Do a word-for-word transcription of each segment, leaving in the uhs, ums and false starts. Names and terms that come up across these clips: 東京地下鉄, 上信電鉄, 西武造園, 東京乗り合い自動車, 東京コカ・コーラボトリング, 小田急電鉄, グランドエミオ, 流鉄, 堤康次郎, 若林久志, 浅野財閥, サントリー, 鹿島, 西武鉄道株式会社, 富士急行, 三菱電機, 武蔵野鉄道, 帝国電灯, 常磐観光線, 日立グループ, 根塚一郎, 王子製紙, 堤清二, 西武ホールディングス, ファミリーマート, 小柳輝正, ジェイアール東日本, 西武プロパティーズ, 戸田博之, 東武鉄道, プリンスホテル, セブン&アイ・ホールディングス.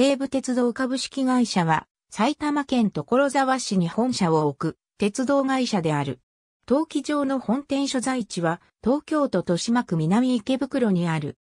西武鉄道株式会社は、埼玉県所沢市に本社を置く、鉄道会社である。登記上の本店所在地は、東京都豊島区南池袋にある。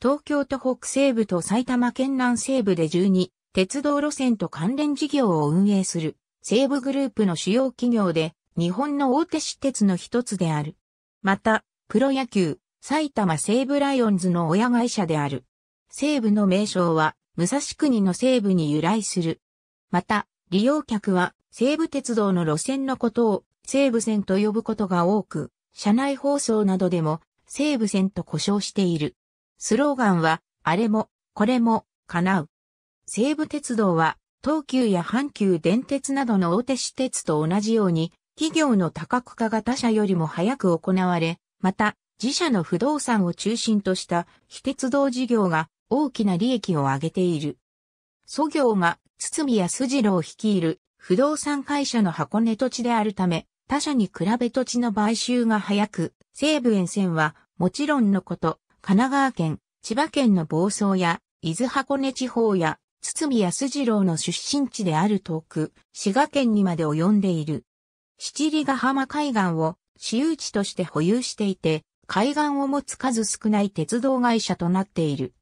東京都北西部と埼玉県南西部でじゅうに、鉄道路線と関連事業を運営する、西武グループの主要企業で、日本の大手私鉄の一つである。また、プロ野球、埼玉西武ライオンズの親会社である。西武の名称は、武蔵国の西武に由来する。また、利用客は、西武鉄道の路線のことを、西武線と呼ぶことが多く、車内放送などでも、西武線と呼称している。スローガンは、あれも、これも、叶う。西武鉄道は、東急や阪急電鉄などの大手私鉄と同じように、企業の多角化が他社よりも早く行われ、また、自社の不動産を中心とした、非鉄道事業が、大きな利益を上げている。租業が堤康次郎率いる不動産会社の箱根土地であるため、他社に比べ土地の買収が早く、西武沿線はもちろんのこと、神奈川県、千葉県の房総や、伊豆箱根地方や、堤康次郎の出身地である東区、滋賀県にまで及んでいる。七里ヶ浜海岸を私有地として保有していて、海岸を持つ数少ない鉄道会社となっている。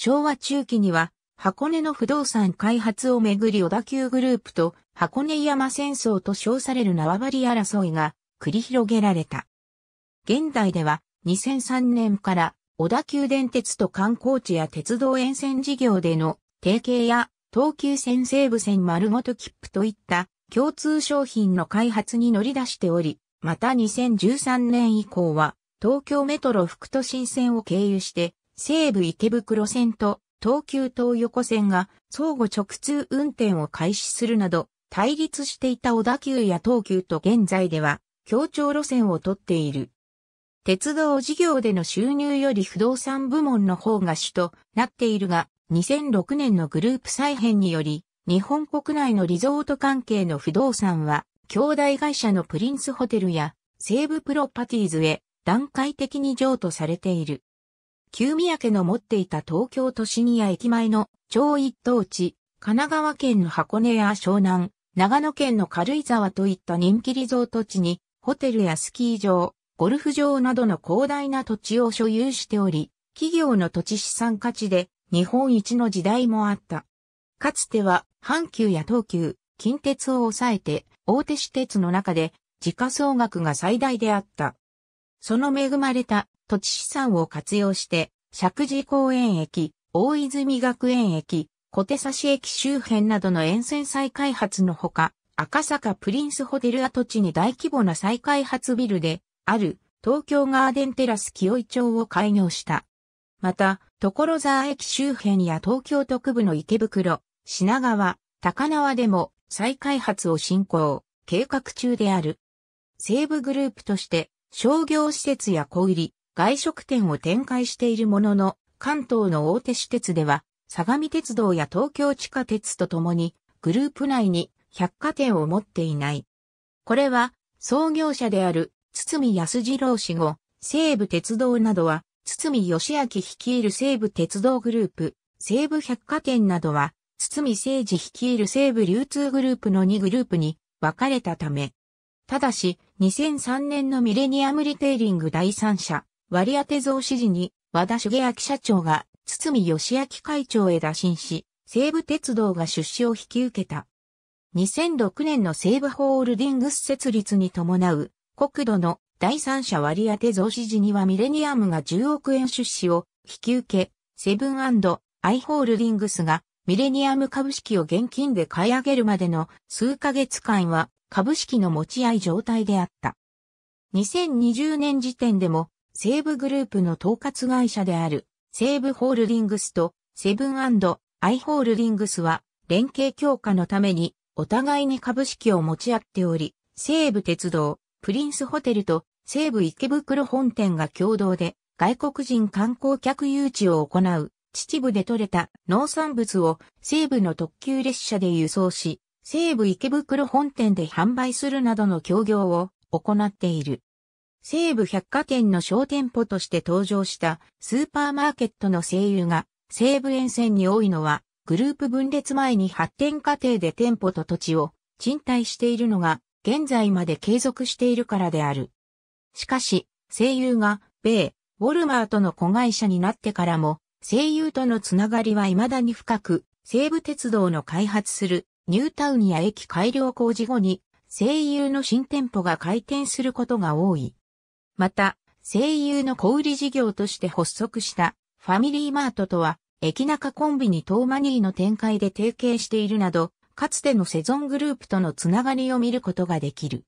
昭和中期には、箱根の不動産開発をめぐり小田急グループと箱根山戦争と称される縄張り争いが繰り広げられた。現代ではにせんさんねんから小田急電鉄と観光地や鉄道沿線事業での提携や東急線西武線丸ごと切符といった共通商品の開発に乗り出しており、またにせんじゅうさんねん以降は東京メトロ副都心線を経由して西武池袋線と東急東横線が相互直通運転を開始するなど対立していた小田急や東急と現在では協調路線をとっている。鉄道事業での収入より不動産部門の方が主となっているがにせんろくねんのグループ再編により日本国内のリゾート関係の不動産は兄弟会社のプリンスホテルや西武プロパティーズへ段階的に譲渡されている。旧宮家の持っていた東京都市にや駅前の超一等地、神奈川県の箱根や湘南、長野県の軽井沢といった人気リゾート地に、ホテルやスキー場、ゴルフ場などの広大な土地を所有しており、企業の土地資産価値で日本一の時代もあった。かつては阪急や東急、近鉄を抑えて大手私鉄の中で時価総額が最大であった。その恵まれた土地資産を活用して、石神井公園駅、大泉学園駅、小手指駅周辺などの沿線再開発のほか、赤坂プリンスホテル跡地に大規模な再開発ビルで、ある東京ガーデンテラス紀尾井町を開業した。また、所沢駅周辺や東京都区部の池袋、品川、高輪でも再開発を進行、計画中である。西武グループとして、商業施設や小売、外食店を展開しているものの、関東の大手私鉄では、相模鉄道や東京地下鉄とともに、グループ内に百貨店を持っていない。これは、創業者である、堤康次郎氏後、西武鉄道などは、堤義明率いる西武鉄道グループ、西武百貨店などは、堤清二率いる西武流通グループのにグループに分かれたため、ただし、にせんさんねんのミレニアムリテイリング第三者、割当増資時に、和田茂明社長が、堤義明会長へ打診し、西武鉄道が出資を引き受けた。にせんろくねんの西武ホールディングス設立に伴う、国土の第三者割当増資時にはミレニアムがじゅうおくえん出資を引き受け、セブン&アイ・ホールディングスが、ミレニアム株式を現金で買い上げるまでの数ヶ月間は、株式の持ち合い状態であった。にせんにじゅうねん時点でも西武グループの統括会社である西武ホールディングスとセブン&アイ・ホールディングスは連携強化のためにお互いに株式を持ち合っており、西武鉄道、プリンスホテルと西武池袋本店が共同で外国人観光客誘致を行う秩父で採れた農産物を西武の特急列車で輸送し、西武池袋本店で販売するなどの協業を行っている。西武百貨店の小店舗として登場したスーパーマーケットの西友が西武沿線に多いのはグループ分裂前に発展過程で店舗と土地を賃貸しているのが現在まで継続しているからである。しかし、西友が米、ウォルマートの子会社になってからも、西友とのつながりは未だに深く、西武鉄道の開発するニュータウンや駅改良工事後に、西友の新店舗が開店することが多い。また、西友の小売事業として発足したファミリーマートとは、駅中コンビニトーマニーの展開で提携しているなど、かつてのセゾングループとのつながりを見ることができる。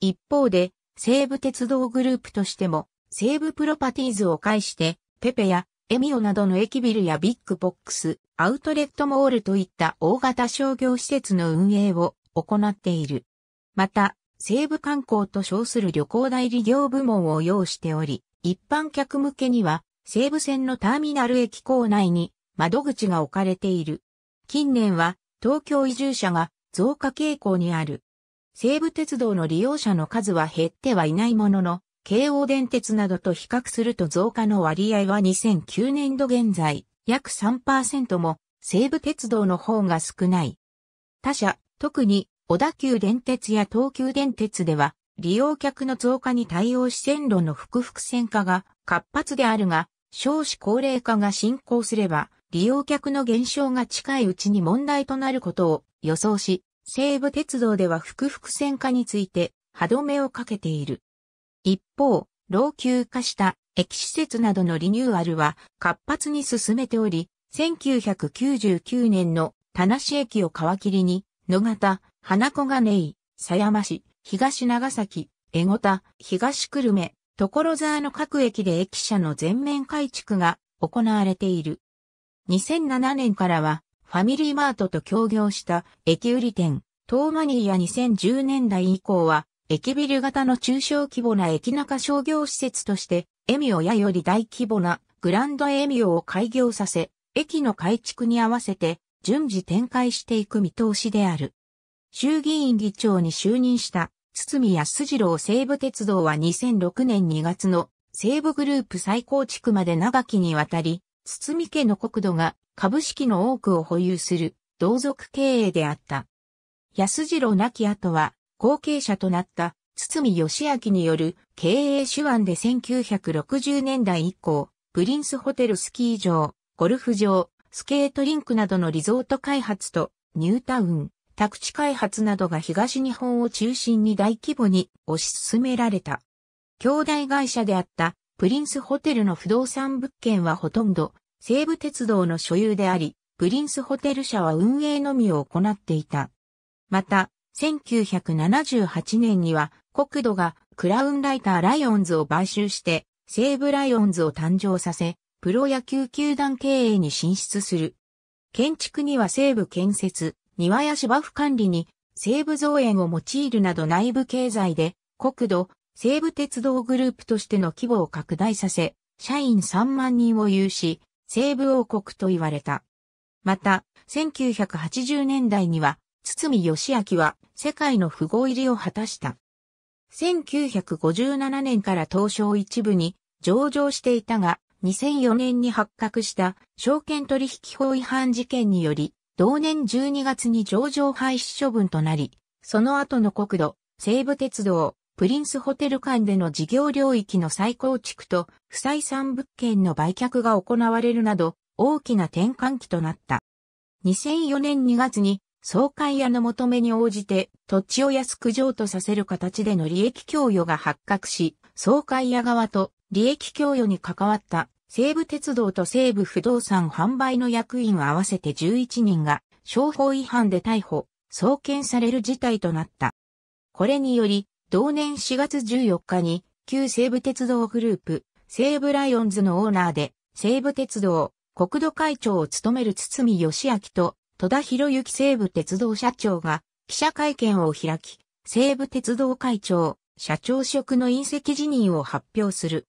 一方で、西武鉄道グループとしても、西武プロパティーズを介して、ペペやエミオなどの駅ビルやビッグボックス、アウトレットモールといった大型商業施設の運営を行っている。また、西武観光と称する旅行代理業部門を要しており、一般客向けには、西武線のターミナル駅構内に窓口が置かれている。近年は、東京移住者が増加傾向にある。西武鉄道の利用者の数は減ってはいないものの、京王電鉄などと比較すると増加の割合はにせんきゅうねんど現在、約 さんパーセント も西武鉄道の方が少ない。他社、特に小田急電鉄や東急電鉄では、利用客の増加に対応し線路の複々線化が活発であるが、少子高齢化が進行すれば、利用客の減少が近いうちに問題となることを予想し、西武鉄道では複々線化について歯止めをかけている。一方、老朽化した駅施設などのリニューアルは活発に進めており、せんきゅうひゃくきゅうじゅうきゅうねんの田無駅を皮切りに、野方、花小金井、狭山市、東長崎、江古田、東久留米、所沢の各駅で駅舎の全面改築が行われている。にせんななねんからはファミリーマートと協業した駅売店、トーマニーやにせんじゅうねんだい以降は駅ビル型の中小規模な駅中商業施設としてエミオやより大規模なグランドエミオを開業させ、駅の改築に合わせて順次展開していく見通しである。衆議院議長に就任した堤康次郎西武鉄道はにせんろくねんにがつの西武グループ再構築まで長きにわたり、堤家の国土が株式の多くを保有する同族経営であった。康次郎亡き後は後継者となった堤義明による経営手腕でせんきゅうひゃくろくじゅうねんだい以降、プリンスホテルスキー場、ゴルフ場、スケートリンクなどのリゾート開発とニュータウン、宅地開発などが東日本を中心に大規模に推し進められた。兄弟会社であったプリンスホテルの不動産物件はほとんど西武鉄道の所有であり、プリンスホテル社は運営のみを行っていた。また、せんきゅうひゃくななじゅうはちねんには国土がクラウンライターライオンズを買収して西武ライオンズを誕生させ、プロ野球球団経営に進出する。建築には西武建設、庭や芝生管理に西武造園を用いるなど内部経済で国土、西武鉄道グループとしての規模を拡大させ、社員さんまんにんを有し、西武王国と言われた。また、せんきゅうひゃくはちじゅうねんだいには、堤義明は世界の富豪入りを果たした。せんきゅうひゃくごじゅうななねんから東証一部に上場していたが、にせんよねんに発覚した証券取引法違反事件により、同年じゅうにがつに上場廃止処分となり、その後の国土、西武鉄道、プリンスホテル間での事業領域の再構築と不採算物件の売却が行われるなど大きな転換期となった。にせんよねんにがつに総会屋の求めに応じて土地を安く譲渡させる形での利益供与が発覚し、総会屋側と利益供与に関わった西武鉄道と西武不動産販売の役員合わせてじゅういちにんが商法違反で逮捕、送検される事態となった。これにより、同年しがつじゅうよっかに旧西武鉄道グループ、西武ライオンズのオーナーで西武鉄道国土会長を務める堤義明と戸田博之西武鉄道社長が記者会見を開き、西武鉄道会長、社長職の引責辞任を発表する。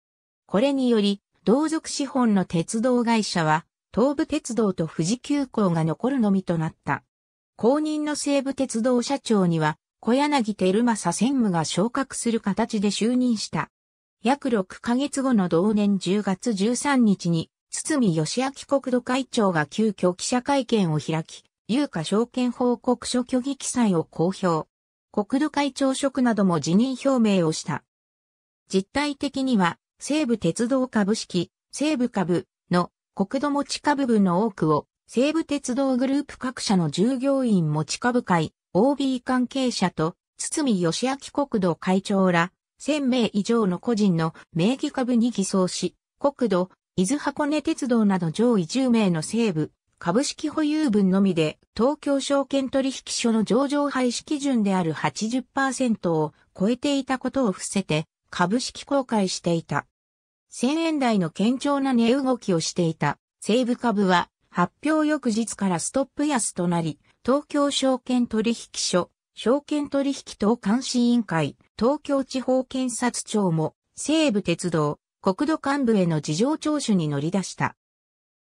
これにより、同族資本の鉄道会社は東武鉄道と富士急行が残るのみとなった。後任の西武鉄道社長には、小柳輝正専務が昇格する形で就任した。約ろっかげつごの同年じゅうがつじゅうさんにちに、堤義明国土会長が急遽記者会見を開き、有価証券報告書虚偽記載を公表。国土会長職なども辞任表明をした。実態的には、西武鉄道株式、西武株の国土持ち株分の多くを、西武鉄道グループ各社の従業員持ち株会、オービー 関係者と、堤義明国土会長ら、せんめい以上の個人の名義株に偽装し、国土、伊豆箱根鉄道など上位じゅうめいの西武、株式保有分のみで東京証券取引所の上場廃止基準である はちじゅっパーセント を超えていたことを伏せて株式公開していた。せんえんだいの堅調な値動きをしていた西武株は発表翌日からストップ安となり、東京証券取引所、証券取引等監視委員会、東京地方検察庁も西武鉄道、国土幹部への事情聴取に乗り出した。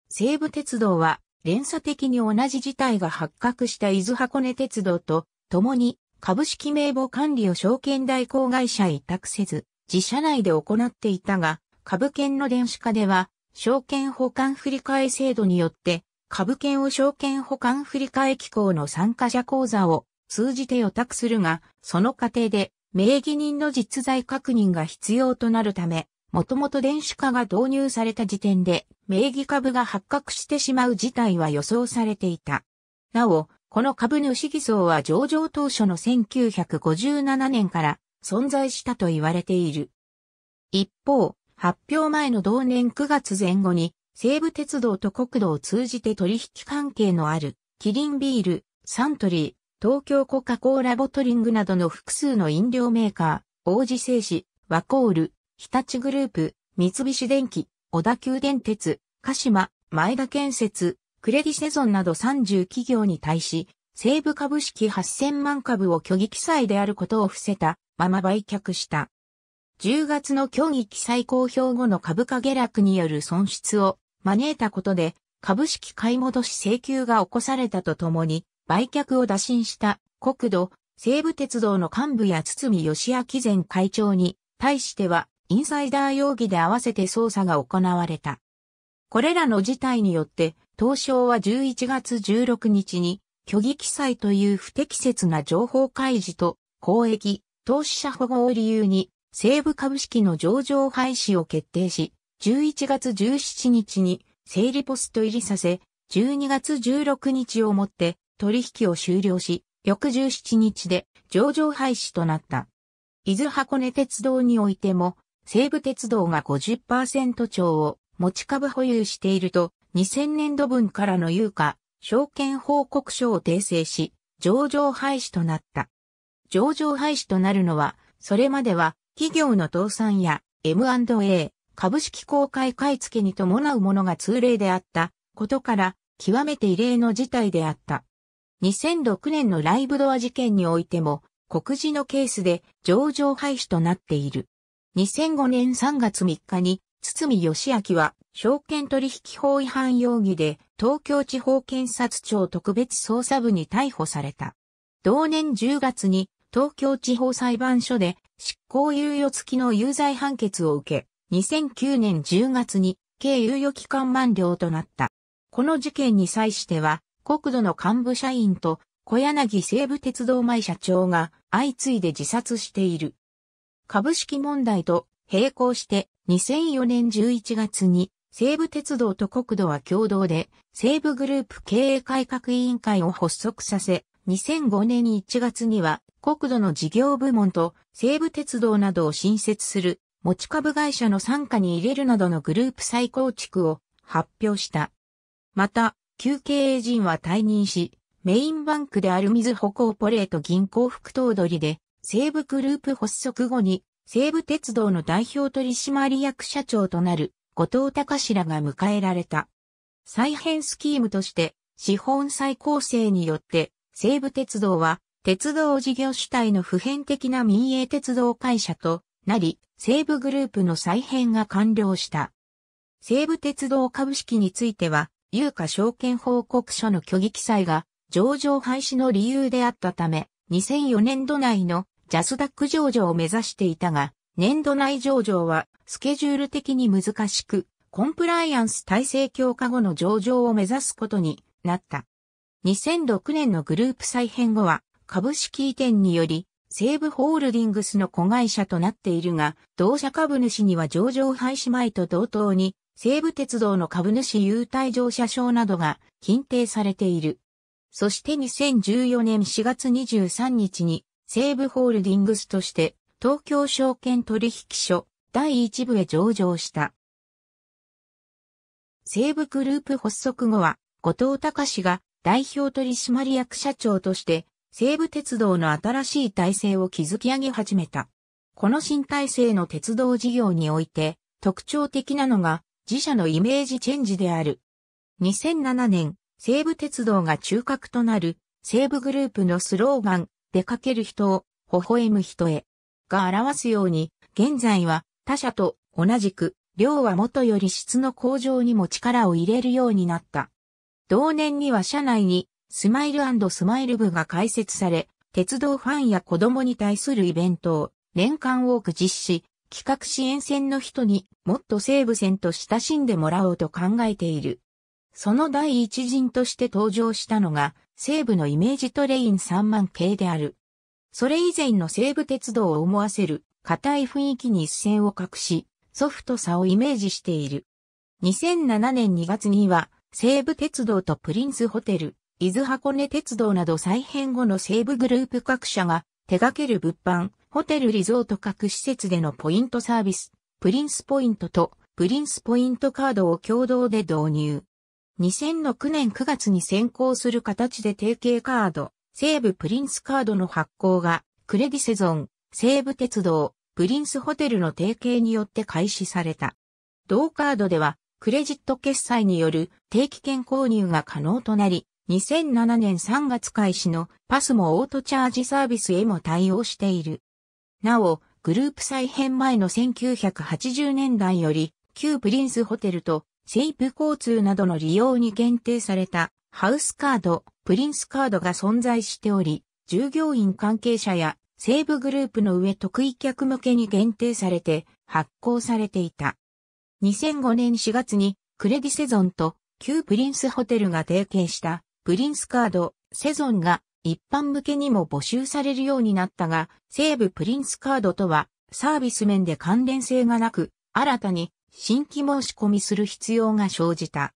西武鉄道は連鎖的に同じ事態が発覚した伊豆箱根鉄道と共に株式名簿管理を証券代行会社へ委託せず自社内で行っていたが、株券の電子化では証券保管振替制度によって株券を証券保管振替機構の参加者口座を通じて予託するが、その過程で名義人の実在確認が必要となるため、もともと電子化が導入された時点で名義株が発覚してしまう事態は予想されていた。なお、この株主偽装は上場当初のせんきゅうひゃくごじゅうななねんから存在したと言われている。一方、発表前の同年くがつまえ後に、西武鉄道と国土を通じて取引関係のある、キリンビール、サントリー、東京コカ・コーラボトリングなどの複数の飲料メーカー、王子製紙、ワコール、日立グループ、三菱電機、小田急電鉄、鹿島、前田建設、クレディセゾンなどさんじゅうきぎょうに対し、西武株式はっせんまんかぶを虚偽記載であることを伏せたまま売却した。じゅうがつの虚偽記載公表後の株価下落による損失を招いたことで、株式買い戻し請求が起こされたとともに、売却を打診した国土、西武鉄道の幹部や堤義明前会長に対しては、インサイダー容疑で合わせて捜査が行われた。これらの事態によって、東証はじゅういちがつじゅうろくにちに、虚偽記載という不適切な情報開示と、公益、投資者保護を理由に、西武株式の上場廃止を決定し、じゅういちがつじゅうしちにちに、整理ポスト入りさせ、じゅうにがつじゅうろくにちをもって、取引を終了し、翌じゅうしちにちで、上場廃止となった。伊豆箱根鉄道においても、西武鉄道が ごじゅっパーセント 超を持ち株保有しているとにせんねんどぶんからの有価証券報告書を訂正し上場廃止となった。上場廃止となるのはそれまでは企業の倒産や エムアンドエー 株式公開買い付けに伴うものが通例であったことから極めて異例の事態であった。にせんろくねんのライブドア事件においても告示のケースで上場廃止となっている。にせんごねんさんがつみっかに、堤義明は、証券取引法違反容疑で、東京地方検察庁特別捜査部に逮捕された。同年じゅうがつに、東京地方裁判所で、執行猶予付きの有罪判決を受け、にせんきゅうねんじゅうがつに、計猶予期間満了となった。この事件に際しては、国土の幹部社員と、小柳西武鉄道前社長が、相次いで自殺している。株式問題と並行してにせんよねんじゅういちがつに西武鉄道と国土は共同で西武グループ経営改革委員会を発足させ、にせんごねんいちがつには国土の事業部門と西武鉄道などを新設する持ち株会社の傘下に入れるなどのグループ再構築を発表した。また、旧経営陣は退任し、メインバンクであるみずほコーポレート銀行副頭取で、西武グループ発足後に西武鉄道の代表取締役社長となる後藤高志らが迎えられた。再編スキームとして資本再構成によって西武鉄道は鉄道事業主体の普遍的な民営鉄道会社となり西武グループの再編が完了した。西武鉄道株式については有価証券報告書の虚偽記載が上場廃止の理由であったためにせんよねんど内のジャスダック上場を目指していたが、年度内上場はスケジュール的に難しく、コンプライアンス体制強化後の上場を目指すことになった。にせんろくねんのグループ再編後は株式移転により西武ホールディングスの子会社となっているが、同社株主には上場廃止前と同等に西武鉄道の株主優待乗車証などが金呈されている。そしてにせんじゅうよねんしがつにじゅうさんにちに西武ホールディングスとして東京証券取引所だいいちぶへ上場した。西武グループ発足後は後藤高志が代表取締役社長として西武鉄道の新しい体制を築き上げ始めた。この新体制の鉄道事業において特徴的なのが自社のイメージチェンジである。にせんななねん、西武鉄道が中核となる西武グループのスローガン、出かける人を、微笑む人へ、が表すように、現在は他社と同じく、量は元より質の向上にも力を入れるようになった。同年には社内に、スマイル&スマイル部が開設され、鉄道ファンや子供に対するイベントを年間多く実施、企画支援線の人にもっと西武線と親しんでもらおうと考えている。その第一陣として登場したのが、西武のイメージトレインさんまんけいである。それ以前の西武鉄道を思わせる硬い雰囲気に一線を画し、ソフトさをイメージしている。にせんななねんにがつには、西武鉄道とプリンスホテル、伊豆箱根鉄道など再編後の西武グループ各社が手掛ける物販、ホテルリゾート各施設でのポイントサービス、プリンスポイントとプリンスポイントカードを共同で導入。にせんろくねんくがつに先行する形で提携カード、西武プリンスカードの発行が、クレディセゾン、西武鉄道、プリンスホテルの提携によって開始された。同カードでは、クレジット決済による定期券購入が可能となり、にせんななねんさんがつ開始のパスもオートチャージサービスへも対応している。なお、グループ再編前のせんきゅうひゃくはちじゅうねんだいより、旧プリンスホテルと、西武交通などの利用に限定されたハウスカード、プリンスカードが存在しており、従業員関係者や西武グループの上得意客向けに限定されて発行されていた。にせんごねんしがつにクレディセゾンと旧プリンスホテルが提携したプリンスカード、セゾンが一般向けにも募集されるようになったが、西武プリンスカードとはサービス面で関連性がなく、新たに新規申し込みする必要が生じた。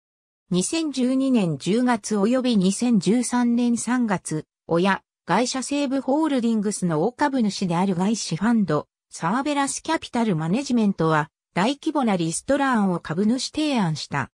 にせんじゅうにねんじゅうがつ及びにせんじゅうさんねんさんがつ、親、会社西武ホールディングスの大株主である外資ファンド、サーベラスキャピタルマネジメントは、大規模なリストラ案を株主提案した。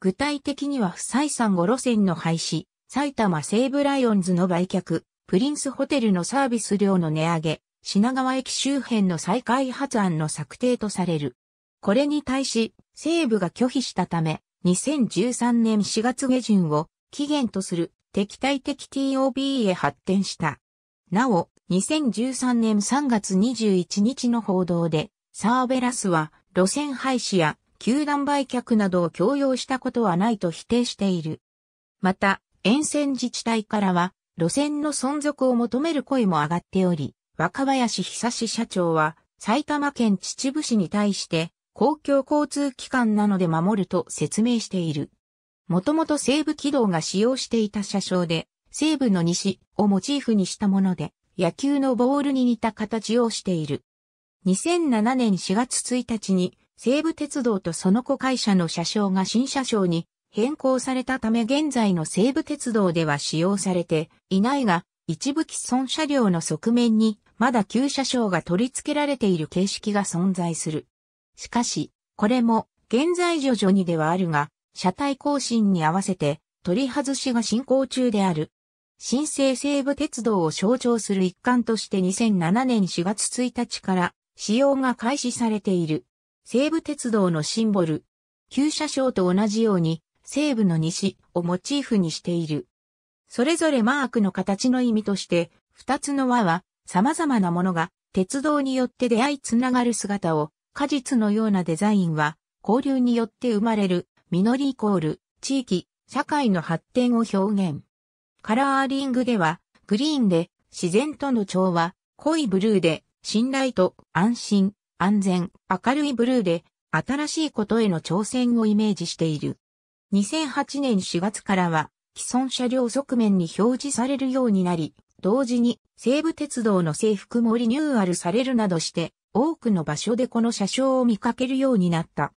具体的には不採算ご路線の廃止、埼玉西武ライオンズの売却、プリンスホテルのサービス料の値上げ、品川駅周辺の再開発案の策定とされる。これに対し、西武が拒否したため、にせんじゅうさんねんしがつげじゅんを期限とする敵対的 ティーオービー へ発展した。なお、にせんじゅうさんねんさんがつにじゅういちにちの報道で、サーベラスは路線廃止や球団売却などを強要したことはないと否定している。また、沿線自治体からは、路線の存続を求める声も上がっており、若林久志社長は、埼玉県秩父市に対して、公共交通機関なので守ると説明している。もともと西武軌道が使用していた車掌で、西武の西をモチーフにしたもので、野球のボールに似た形をしている。にせんななねんしがつついたちに西武鉄道とその子会社の車掌が新車掌に変更されたため現在の西武鉄道では使用されていないが、一部既存車両の側面にまだ旧車掌が取り付けられている形式が存在する。しかし、これも、現在徐々にではあるが、車体更新に合わせて、取り外しが進行中である。新生西武鉄道を象徴する一環としてにせんななねんしがつついたちから、使用が開始されている。西武鉄道のシンボル。旧車掌と同じように、西武の西をモチーフにしている。それぞれマークの形の意味として、二つの輪は、様々なものが、鉄道によって出会いつながる姿を、果実のようなデザインは、交流によって生まれる、実りイコール、地域、社会の発展を表現。カラーリングでは、グリーンで、自然との調和、濃いブルーで、信頼と、安心、安全、明るいブルーで、新しいことへの挑戦をイメージしている。にせんはちねんしがつからは既存車両側面に表示されるようになり、同時に西武鉄道の制服もリニューアルされるなどして、多くの場所でこの車掌を見かけるようになった。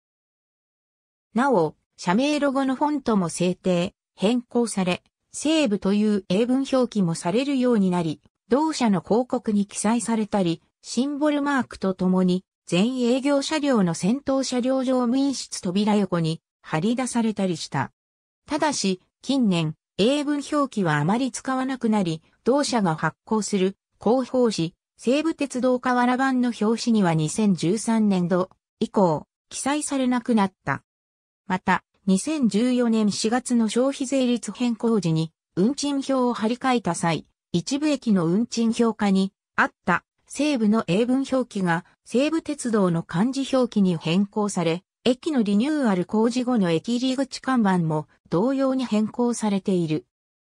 なお、社名ロゴのフォントも制定、変更され、西武という英文表記もされるようになり、同社の広告に記載されたり、シンボルマークとともに、全営業車両の先頭車両乗務員室扉横に貼り出されたりした。ただし、近年、英文表記はあまり使わなくなり、同社が発行する広報誌、西武鉄道河原版の表紙にはにせんじゅうさんねんど以降、記載されなくなった。また、にせんじゅうよねんしがつの消費税率変更時に、運賃表を貼り替えた際、一部駅の運賃表下にあった西武の英文表記が西武鉄道の漢字表記に変更され、駅のリニューアル工事後の駅入り口看板も同様に変更されている。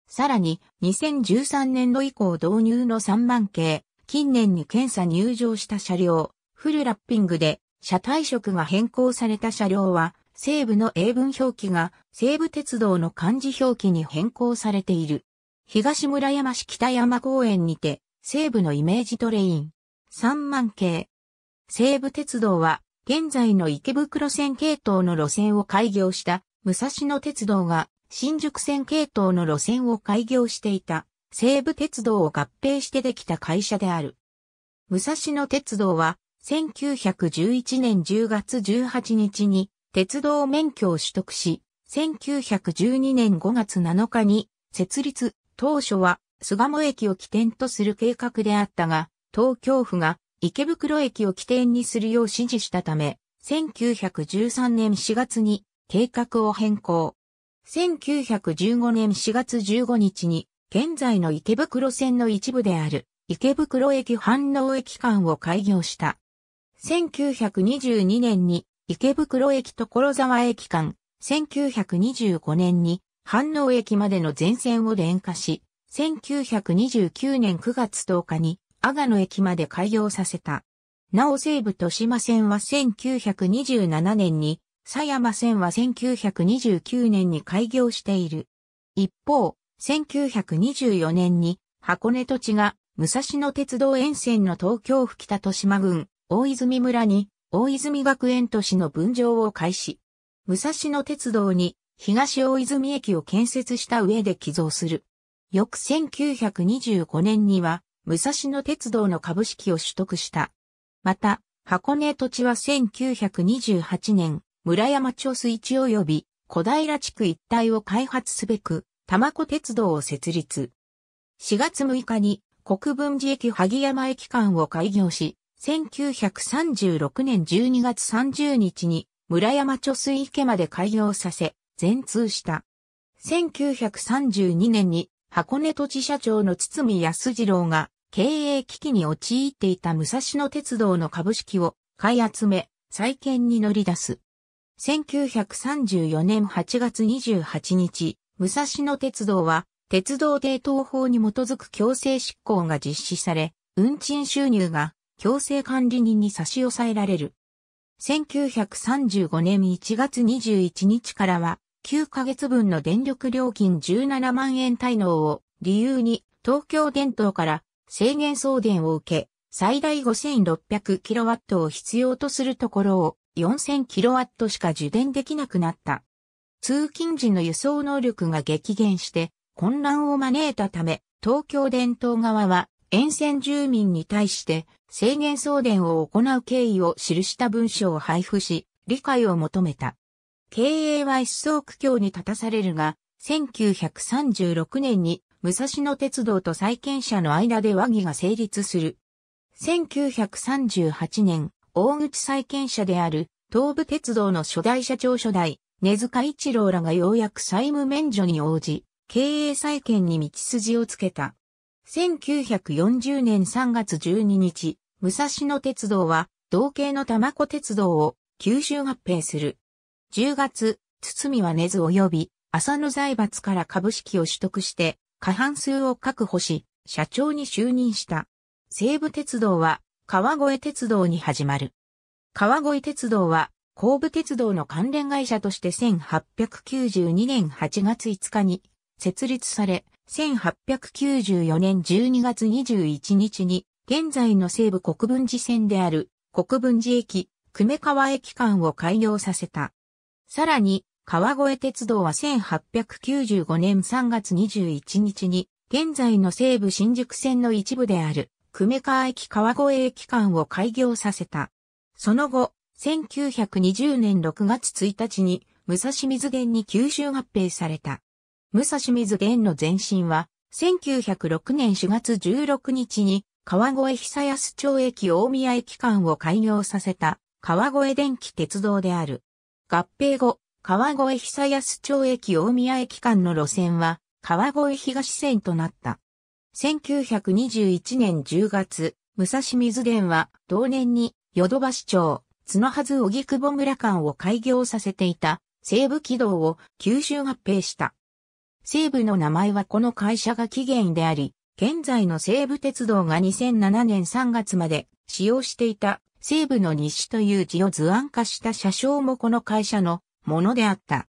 さらに、にせんじゅうさんねんど以降導入のさんばんけい、近年に検査入場した車両、フルラッピングで車体色が変更された車両は、西武の英文表記が西武鉄道の漢字表記に変更されている。東村山市北山公園にて、西武のイメージトレイン。さんまんけい。西武鉄道は、現在の池袋線系統の路線を開業した、武蔵野鉄道が、新宿線系統の路線を開業していた、西武鉄道を合併してできた会社である。武蔵野鉄道は、せんきゅうひゃくじゅういちねんじゅうがつじゅうはちにちに、鉄道免許を取得し、せんきゅうひゃくじゅうにねんごがつなのかに、設立。当初は、巣鴨駅を起点とする計画であったが、東京府が池袋駅を起点にするよう指示したため、せんきゅうひゃくじゅうさんねんしがつに計画を変更。せんきゅうひゃくじゅうごねんしがつじゅうごにちに、現在の池袋線の一部である池袋駅飯能駅間を開業した。せんきゅうひゃくにじゅうにねんに池袋駅所沢駅間、せんきゅうひゃくにじゅうごねんに飯能駅までの全線を電化し、せんきゅうひゃくにじゅうきゅうねんくがつとおかに阿賀野駅まで開業させた。なお西武豊島線はせんきゅうひゃくにじゅうななねんに、狭山線はせんきゅうひゃくにじゅうきゅうねんに開業している。一方、せんきゅうひゃくにじゅうよねんに箱根土地が武蔵野鉄道沿線の東京府北豊島郡大泉村に大泉学園都市の分譲を開始。武蔵野鉄道に東大泉駅を建設した上で寄贈する。翌せんきゅうひゃくにじゅうごねんには、武蔵野鉄道の株式を取得した。また、箱根土地はせんきゅうひゃくにじゅうはちねん、村山町水地及び小平地区一帯を開発すべく、多摩湖鉄道を設立。しがつむいかに、国分寺駅萩山駅間を開業し、せんきゅうひゃくさんじゅうろくねんじゅうにがつさんじゅうにちに、村山貯水池まで開業させ、全通した。せんきゅうひゃくさんじゅうにねんに箱根土地社長の堤康次郎が経営危機に陥っていた武蔵野鉄道の株式を買い集め、再建に乗り出す。せんきゅうひゃくさんじゅうよねんはちがつにじゅうはちにち、武蔵野鉄道は鉄道抵当法に基づく強制執行が実施され、運賃収入が強制管理人に差し押さえられる。せんきゅうひゃくさんじゅうごねんいちがつにじゅういちにちからはきゅうかげつぶんの電力料金じゅうななまんえん滞納を理由に東京電灯から制限送電を受け、最大 ごせんろっぴゃくキロワット を必要とするところを よんせんキロワット しか受電できなくなった。通勤時の輸送能力が激減して混乱を招いたため、東京電灯側は沿線住民に対して制限送電を行う経緯を記した文書を配布し、理解を求めた。経営は一層苦境に立たされるが、せんきゅうひゃくさんじゅうろくねんに武蔵野鉄道と債権者の間で和議が成立する。せんきゅうひゃくさんじゅうはちねん、大口債権者である東武鉄道の初代社長初代、根塚一郎らがようやく債務免除に応じ、経営再建に道筋をつけた。せんきゅうひゃくよんじゅうねんさんがつじゅうににち、武蔵野鉄道は同系の多摩湖鉄道を吸収合併する。じゅうがつ、堤は根津及び浅野財閥から株式を取得して過半数を確保し、社長に就任した。西武鉄道は川越鉄道に始まる。川越鉄道は神武鉄道の関連会社としてせんはっぴゃくきゅうじゅうにねんはちがついつかに設立され、せんはっぴゃくきゅうじゅうよねんじゅうにがつにじゅういちにちに現在の西武国分寺線である国分寺駅、久米川駅間を開業させた。さらに、川越鉄道はせんはっぴゃくきゅうじゅうごねんさんがつにじゅういちにちに現在の西武新宿線の一部である久米川駅川越駅間を開業させた。その後、せんきゅうひゃくにじゅうねんろくがつついたちに武蔵水田に吸収合併された。武蔵水田の前身はせんきゅうひゃくろくねんしがつじゅうろくにちに川越久安町駅大宮駅間を開業させた川越電気鉄道である。合併後、川越久安町駅大宮駅間の路線は川越東線となった。せんきゅうひゃくにじゅういちねんじゅうがつ、武蔵水田は同年に淀橋町、角筈荻窪村間を開業させていた西武軌道を吸収合併した。西武の名前はこの会社が起源であり、現在の西武鉄道がにせんななねんさんがつまで使用していた西武の西という字を図案化した車掌もこの会社のものであった。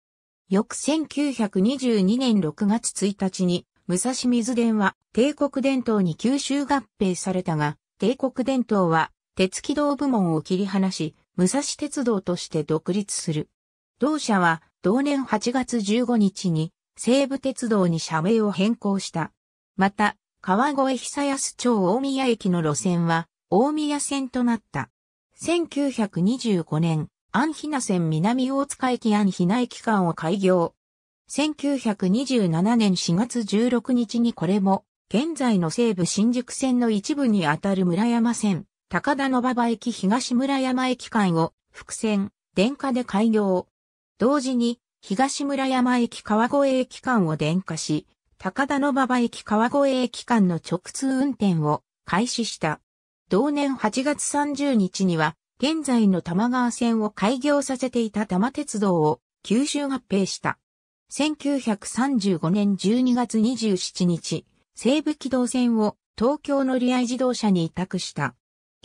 翌せんきゅうひゃくにじゅうにねんろくがつついたちに武蔵水田は帝国電灯に吸収合併されたが、帝国電灯は鉄軌道部門を切り離し、武蔵鉄道として独立する。同社は同年はちがつじゅうごにちに西武鉄道に社名を変更した。また、川越久安町大宮駅の路線は大宮線となった。せんきゅうひゃくにじゅうごねん、安比奈線南大塚駅安比奈駅間を開業。せんきゅうひゃくにじゅうななねんしがつじゅうろくにちにこれも、現在の西武新宿線の一部にあたる村山線。高田馬場駅東村山駅間を複線、電化で開業。同時に東村山駅川越駅間を電化し、高田馬場駅川越駅間の直通運転を開始した。同年はちがつさんじゅうにちには、現在の多摩川線を開業させていた多摩鉄道を吸収合併した。せんきゅうひゃくさんじゅうごねんじゅうにがつにじゅうしちにち、西武軌道線を東京乗り合い自動車に委託した。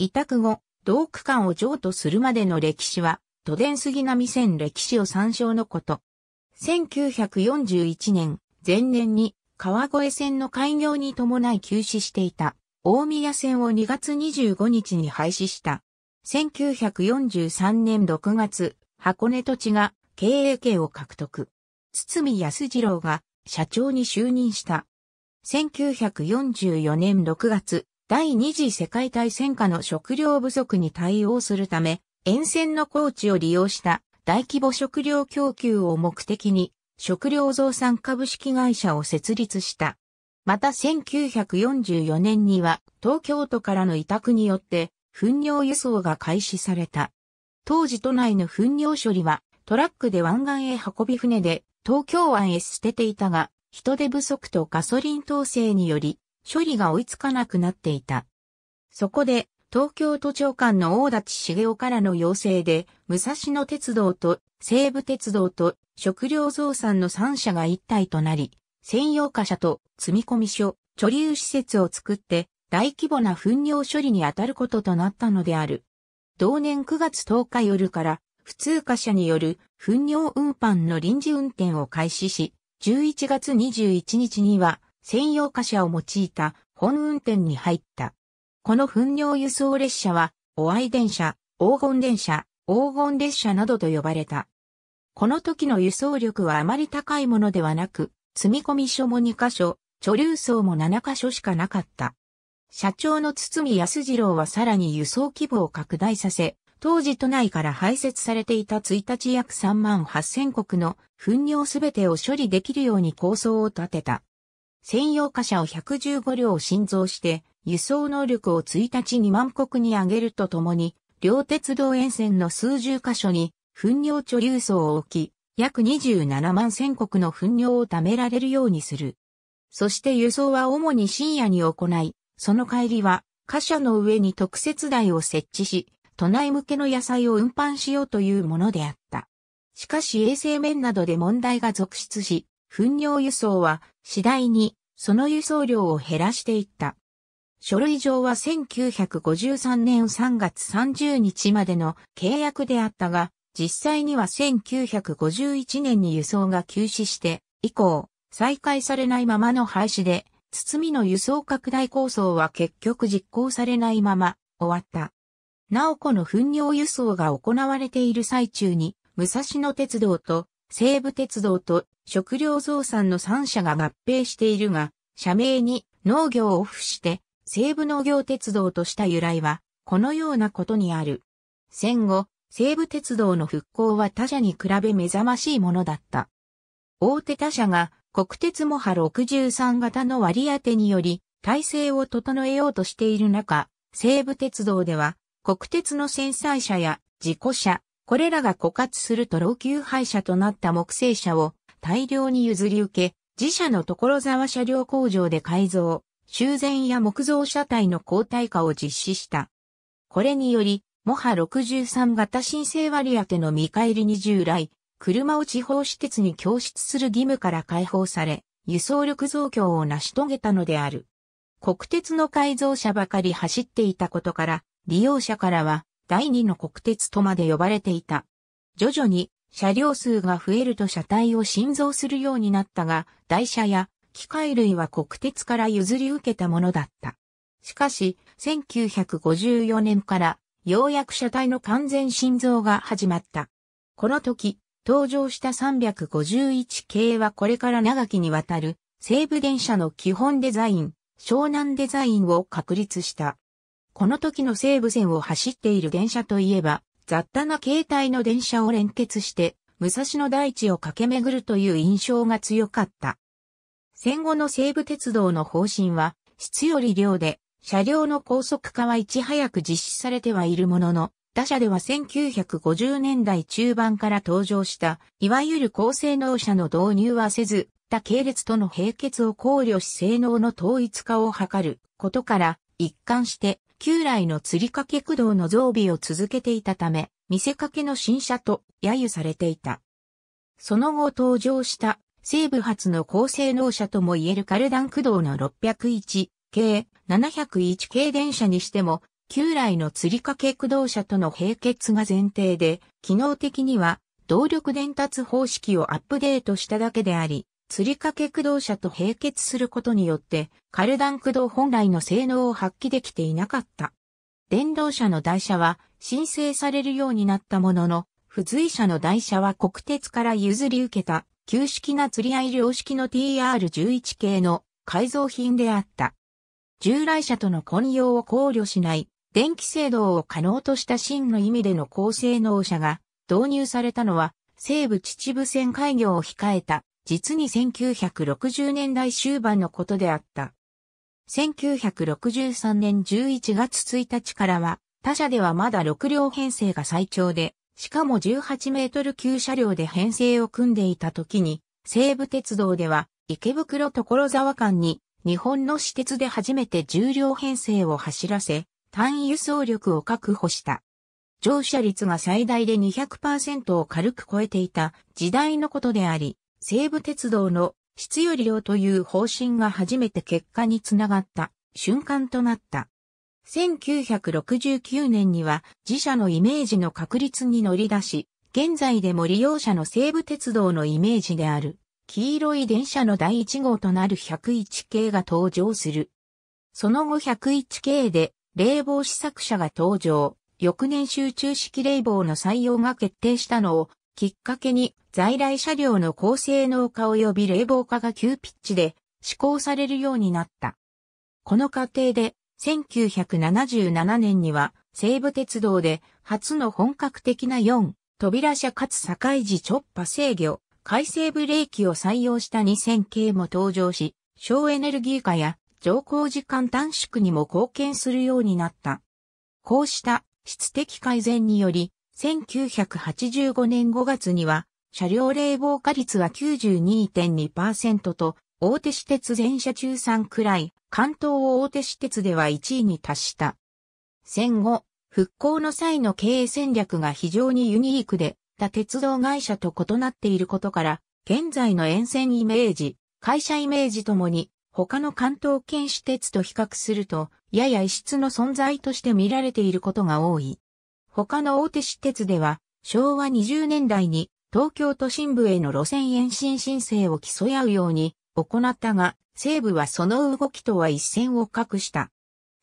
委託後、同区間を譲渡するまでの歴史は、都電杉並線歴史を参照のこと。せんきゅうひゃくよんじゅういちねん、前年に川越線の開業に伴い休止していた大宮線をにがつにじゅうごにちに廃止した。せんきゅうひゃくよんじゅうさんねんろくがつ、箱根土地が経営権を獲得。堤康次郎が社長に就任した。せんきゅうひゃくよんじゅうよねんろくがつ、第二次世界大戦下の食料不足に対応するため、沿線の高地を利用した大規模食料供給を目的に食料増産株式会社を設立した。またせんきゅうひゃくよんじゅうよねんには東京都からの委託によって糞尿輸送が開始された。当時都内の糞尿処理はトラックで湾岸へ運び船で東京湾へ捨てていたが、人手不足とガソリン統制により、処理が追いつかなくなっていた。そこで、東京都長官の大立茂雄からの要請で、武蔵野鉄道と西武鉄道と食料増産のさんしゃが一体となり、専用貨車と積込所、貯留施設を作って、大規模な糞尿処理に当たることとなったのである。同年くがつとおか夜から、普通貨車による糞尿運搬の臨時運転を開始し、じゅういちがつにじゅういちにちには、専用貨車を用いた本運転に入った。この糞尿輸送列車は、お愛電車、黄金電車、黄金列車などと呼ばれた。この時の輸送力はあまり高いものではなく、積込所もにかしょ、貯留槽もななかしょしかなかった。社長の堤康次郎はさらに輸送規模を拡大させ、当時都内から排泄されていたいちにち約さんまんはっせんこくの糞尿すべてを処理できるように構想を立てた。専用貨車をひゃくじゅうごりょう新造して、輸送能力をいちにちにまんこくに上げるとともに、両鉄道沿線の数十箇所に、糞尿貯留槽を置き、約にじゅうななまんせんこくの糞尿を貯められるようにする。そして輸送は主に深夜に行い、その帰りは、貨車の上に特設台を設置し、都内向けの野菜を運搬しようというものであった。しかし衛生面などで問題が続出し、糞尿輸送は次第にその輸送量を減らしていった。書類上はせんきゅうひゃくごじゅうさんねんさんがつさんじゅうにちまでの契約であったが、実際にはせんきゅうひゃくごじゅういちねんに輸送が休止して、以降、再開されないままの廃止で、堤の輸送拡大構想は結局実行されないまま終わった。なおこの糞尿輸送が行われている最中に、武蔵野鉄道と西武鉄道と食料増産のさん社が合併しているが、社名に農業を付して西武農業鉄道とした由来は、このようなことにある。戦後、西武鉄道の復興は他社に比べ目覚ましいものだった。大手他社が国鉄モハろくじゅうさん型の割り当てにより体制を整えようとしている中、西武鉄道では国鉄の繊細車や事故車、これらが枯渇すると老朽廃車となった木製車を大量に譲り受け、自社の所沢車両工場で改造、修繕や木造車体の鋼体化を実施した。これにより、モハろくじゅうさん型申請割当の見返りに従来、車を地方私鉄に供出する義務から解放され、輸送力増強を成し遂げたのである。国鉄の改造車ばかり走っていたことから、利用者からは第二の国鉄とまで呼ばれていた。徐々に車両数が増えると車体を新造するようになったが、台車や機械類は国鉄から譲り受けたものだった。しかし、せんきゅうひゃくごじゅうよねんからようやく車体の完全新造が始まった。この時、登場したさんびゃくごじゅういち系はこれから長きにわたる西武電車の基本デザイン、湘南デザインを確立した。この時の西武線を走っている電車といえば、雑多な形態の電車を連結して、武蔵野台地を駆け巡るという印象が強かった。戦後の西武鉄道の方針は、質より量で、車両の高速化はいち早く実施されてはいるものの、他社ではせんきゅうひゃくごじゅうねんだい中盤から登場した、いわゆる高性能車の導入はせず、他系列との並結を考慮し性能の統一化を図ることから、一貫して旧来の吊り掛け駆動の増備を続けていたため、見せかけの新車と揶揄されていた。その後登場した西武発の高性能車ともいえるカルダン駆動のろっぴゃくいち系、ななひゃくいち系電車にしても、旧来の吊り掛け駆動車との並結が前提で、機能的には動力伝達方式をアップデートしただけであり、吊り掛け駆動車と並結することによって、カルダン駆動本来の性能を発揮できていなかった。電動車の台車は申請されるようになったものの、付随車の台車は国鉄から譲り受けた、旧式な吊り合い両式の ティーアールじゅういち 系の改造品であった。従来車との混用を考慮しない。電気制動を可能とした真の意味での高性能車が導入されたのは西武秩父線開業を控えた実にせんきゅうひゃくろくじゅうねんだい終盤のことであった。せんきゅうひゃくろくじゅうさんねんじゅういちがつついたちからは他社ではまだろく両編成が最長でしかもじゅうはちメートル級車両で編成を組んでいた時に西武鉄道では池袋所沢間に日本の私鉄で初めてじゅう両編成を走らせ単位輸送力を確保した。乗車率が最大で にひゃくパーセント を軽く超えていた時代のことであり、西武鉄道の質より量という方針が初めて結果につながった瞬間となった。せんきゅうひゃくろくじゅうきゅうねんには自社のイメージの確立に乗り出し、現在でも利用者の西武鉄道のイメージである黄色い電車のだいいち号となるひゃくいち系が登場する。その後ひゃくいち系で、冷房試作車が登場、翌年集中式冷房の採用が決定したのをきっかけに在来車両の高性能化及び冷房化が急ピッチで施行されるようになった。この過程でせんきゅうひゃくななじゅうななねんには西武鉄道で初の本格的なよん扉車かつ堺時直波制御、回生ブレーキを採用したにせん系も登場し、省エネルギー化や乗降時間短縮にも貢献するようになった。こうした質的改善により、せんきゅうひゃくはちじゅうごねんごがつには、車両冷房化率は きゅうじゅうにてんにパーセント と、大手私鉄全社中さんくらい、関東大手私鉄ではいちいに達した。戦後、復興の際の経営戦略が非常にユニークで、他鉄道会社と異なっていることから、現在の沿線イメージ、会社イメージともに、他の関東圏私鉄と比較すると、やや異質の存在として見られていることが多い。他の大手私鉄では、昭和にじゅうねんだいに東京都心部への路線延伸申請を競い合うように行ったが、西武はその動きとは一線を画した。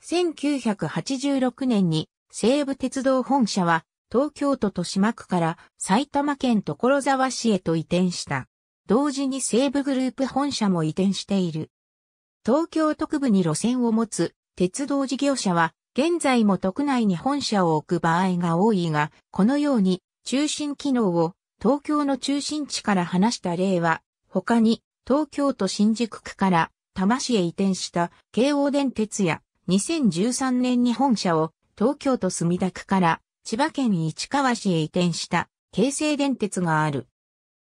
せんきゅうひゃくはちじゅうろくねんに西武鉄道本社は東京都豊島区から埼玉県所沢市へと移転した。同時に西武グループ本社も移転している。東京都区部に路線を持つ鉄道事業者は現在も都区内に本社を置く場合が多いが、このように中心機能を東京の中心地から離した例は、他に東京都新宿区から多摩市へ移転した京王電鉄やにせんじゅうさんねんに本社を東京都墨田区から千葉県市川市へ移転した京成電鉄がある。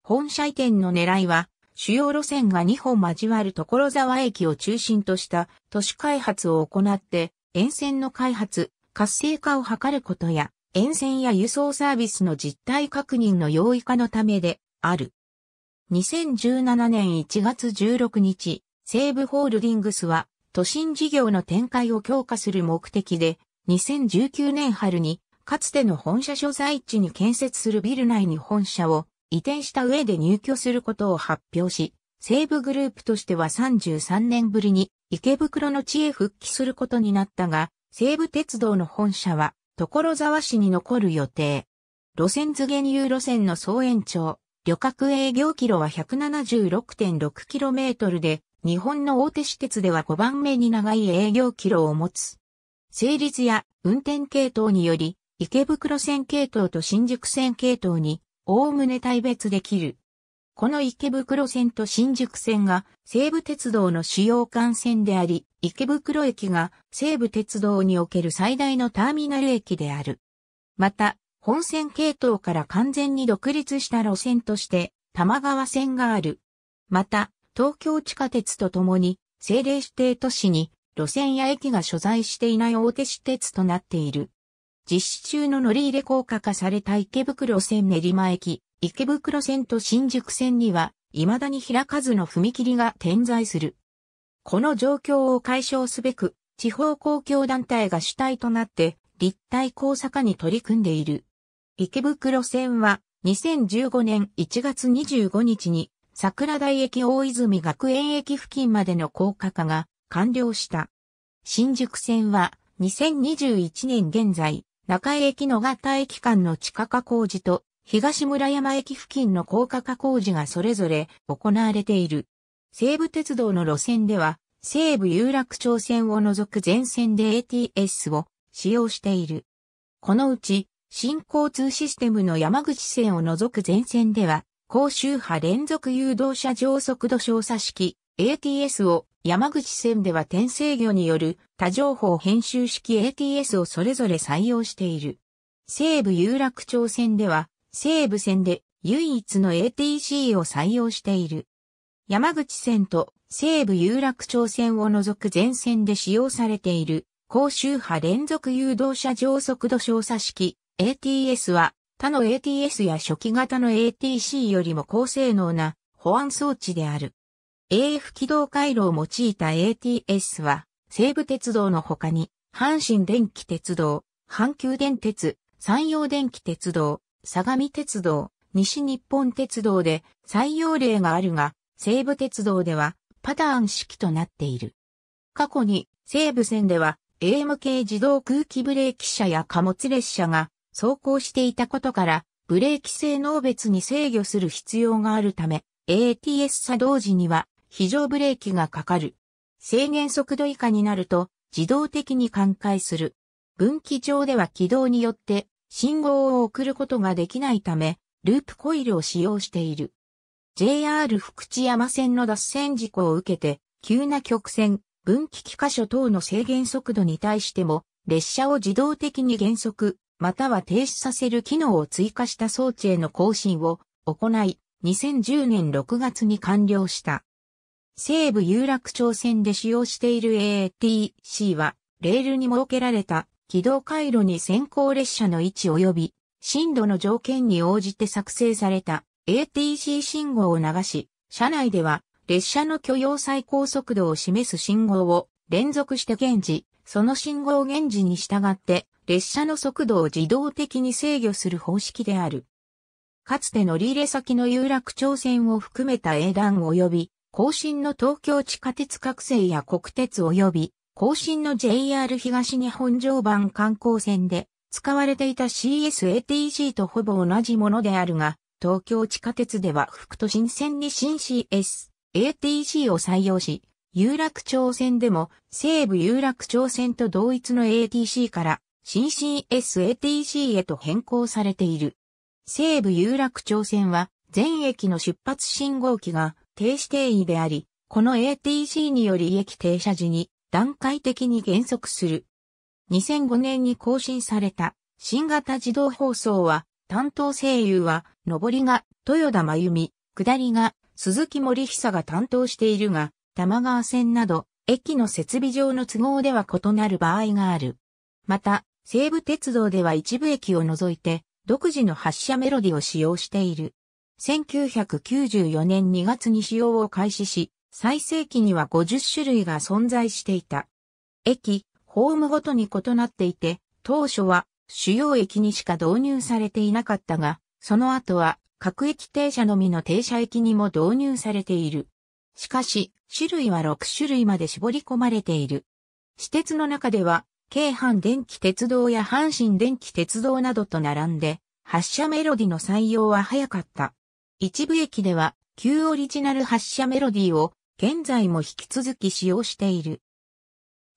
本社移転の狙いは主要路線がにほん交わる所沢駅を中心とした都市開発を行って沿線の開発、活性化を図ることや、沿線や輸送サービスの実態確認の容易化のためである。にせんじゅうななねんいちがつじゅうろくにち、西武ホールディングスは都心事業の展開を強化する目的で、にせんじゅうきゅうねんはるにかつての本社所在地に建設するビル内に本社を移転した上で入居することを発表し、西武グループとしてはさんじゅうさんねんぶりに池袋の地へ復帰することになったが、西武鉄道の本社は、所沢市に残る予定。路線図現有路線の総延長、旅客営業キロは ひゃくななじゅうろくてんろくキロメートル で、日本の大手私鉄ではごばんめに長い営業キロを持つ。成立や運転系統により、池袋線系統と新宿線系統に、おおむね大別できる。この池袋線と新宿線が西武鉄道の主要幹線であり、池袋駅が西武鉄道における最大のターミナル駅である。また、本線系統から完全に独立した路線として多摩川線がある。また、東京地下鉄とともに政令指定都市に路線や駅が所在していない大手私鉄となっている。実施中の乗り入れ高架化された池袋線練馬駅、池袋線と新宿線には、未だに開かずの踏切が点在する。この状況を解消すべく、地方公共団体が主体となって、立体交差化に取り組んでいる。池袋線は、にせんじゅうごねんいちがつにじゅうごにちに、桜台駅大泉学園駅付近までの高架化が完了した。新宿線は、にせんにじゅういちねん現在、中井駅野方駅間の地下化工事と、東村山駅付近の高架化工事がそれぞれ行われている。西武鉄道の路線では、西武有楽町線を除く全線で エーティーエス を使用している。このうち、新交通システムの山口線を除く全線では、高周波連続誘導車上速度照射式 エーティーエス を、山口線では転制御による多情報編集式 エーティーエス をそれぞれ採用している。西武有楽町線では、西武線で唯一の エーティーシー を採用している。山口線と西武有楽町線を除く全線で使用されている高周波連続誘導車上速度照射式 エーティーエス は他の エーティーエス や初期型の エーティーシー よりも高性能な保安装置である。エーエフ 軌道回路を用いた エーティーエス は西武鉄道の他に阪神電気鉄道、阪急電鉄、山陽電気鉄道、相模鉄道、西日本鉄道で採用例があるが、西武鉄道ではパターン式となっている。過去に西武線では エーエム 系自動空気ブレーキ車や貨物列車が走行していたことから、ブレーキ性能別に制御する必要があるため、エーティーエス 作動時には非常ブレーキがかかる。制限速度以下になると自動的に緩解する。分岐上では軌道によって、信号を送ることができないため、ループコイルを使用している。ジェイアール 福知山線の脱線事故を受けて、急な曲線、分岐機箇所等の制限速度に対しても、列車を自動的に減速、または停止させる機能を追加した装置への更新を行い、にせんじゅうねんろくがつに完了した。西武有楽町線で使用している エーティーシー は、レールに設けられた、軌道回路に先行列車の位置及び進路の条件に応じて作成された エーティーシー 信号を流し、車内では列車の許容最高速度を示す信号を連続して現時、その信号源時に従って列車の速度を自動的に制御する方式である。かつて乗り入れ先の有楽町線を含めた営団及び後身の東京地下鉄各線や国鉄及び後身の ジェイアール 東日本常磐観光線で使われていた シーエスエーティージー とほぼ同じものであるが、東京地下鉄では副都心線に新 シーエスエーティージー を採用し、有楽町線でも西武有楽町線と同一の エーティーシー から新 シーエスエーティージー へと変更されている。西武有楽町線は全駅の出発信号機が停止定位であり、この エーティーシー により駅停車時に段階的に減速する。にせんごねんに更新された新型自動放送は担当声優は上りが豊田真由美、下りが鈴木盛久が担当しているが、玉川線など駅の設備上の都合では異なる場合がある。また、西武鉄道では一部駅を除いて独自の発車メロディを使用している。せんきゅうひゃくきゅうじゅうよねんにがつに使用を開始し、最盛期にはごじゅっしゅるいが存在していた。駅、ホームごとに異なっていて、当初は主要駅にしか導入されていなかったが、その後は各駅停車のみの停車駅にも導入されている。しかし、種類はろくしゅるいまで絞り込まれている。私鉄の中では、京阪電気鉄道や阪神電気鉄道などと並んで、発車メロディの採用は早かった。一部駅では、旧オリジナル発車メロディを、現在も引き続き使用している。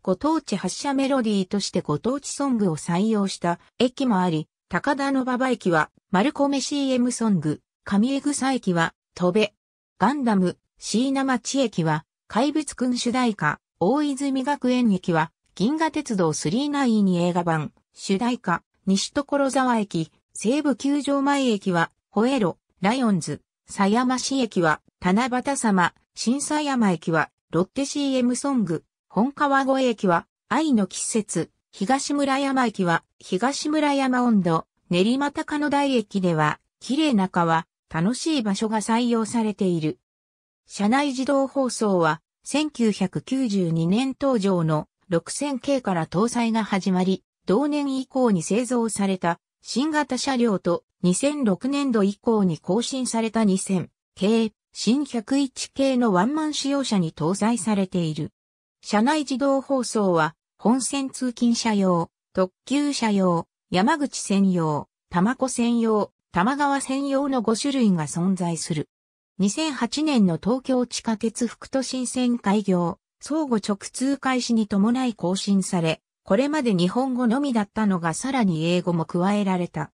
ご当地発車メロディとしてご当地ソングを採用した駅もあり、高田馬場駅は、丸米 シーエム ソング、上江草駅は、戸部、ガンダム、椎名町駅は、怪物くん主題歌、大泉学園駅は、銀河鉄道スリーナインに映画版、主題歌、西所沢駅、西武球場前駅は、ホエロ、ライオンズ、狭山市駅は、七夕様、新狭山駅は、ロッテ シーエム ソング、本川越駅は、愛の季節、東村山駅は、東村山音頭、練馬高野台駅では、綺麗な川、楽しい場所が採用されている。車内自動放送はせんきゅうひゃくきゅうじゅうにねん登場のろくせんけいから搭載が始まり、同年以降に製造された新型車両とにせんろくねんど以降に更新されたにせんけい、新ひゃくいちけいのワンマン使用車に搭載されている。車内自動放送は本線通勤車用、特急車用、山口専用、多摩湖専用、多摩川専用のごしゅるいが存在する。にせんはちねんの東京地下鉄副都心線開業、相互直通開始に伴い更新され、これまで日本語のみだったのがさらに英語も加えられた。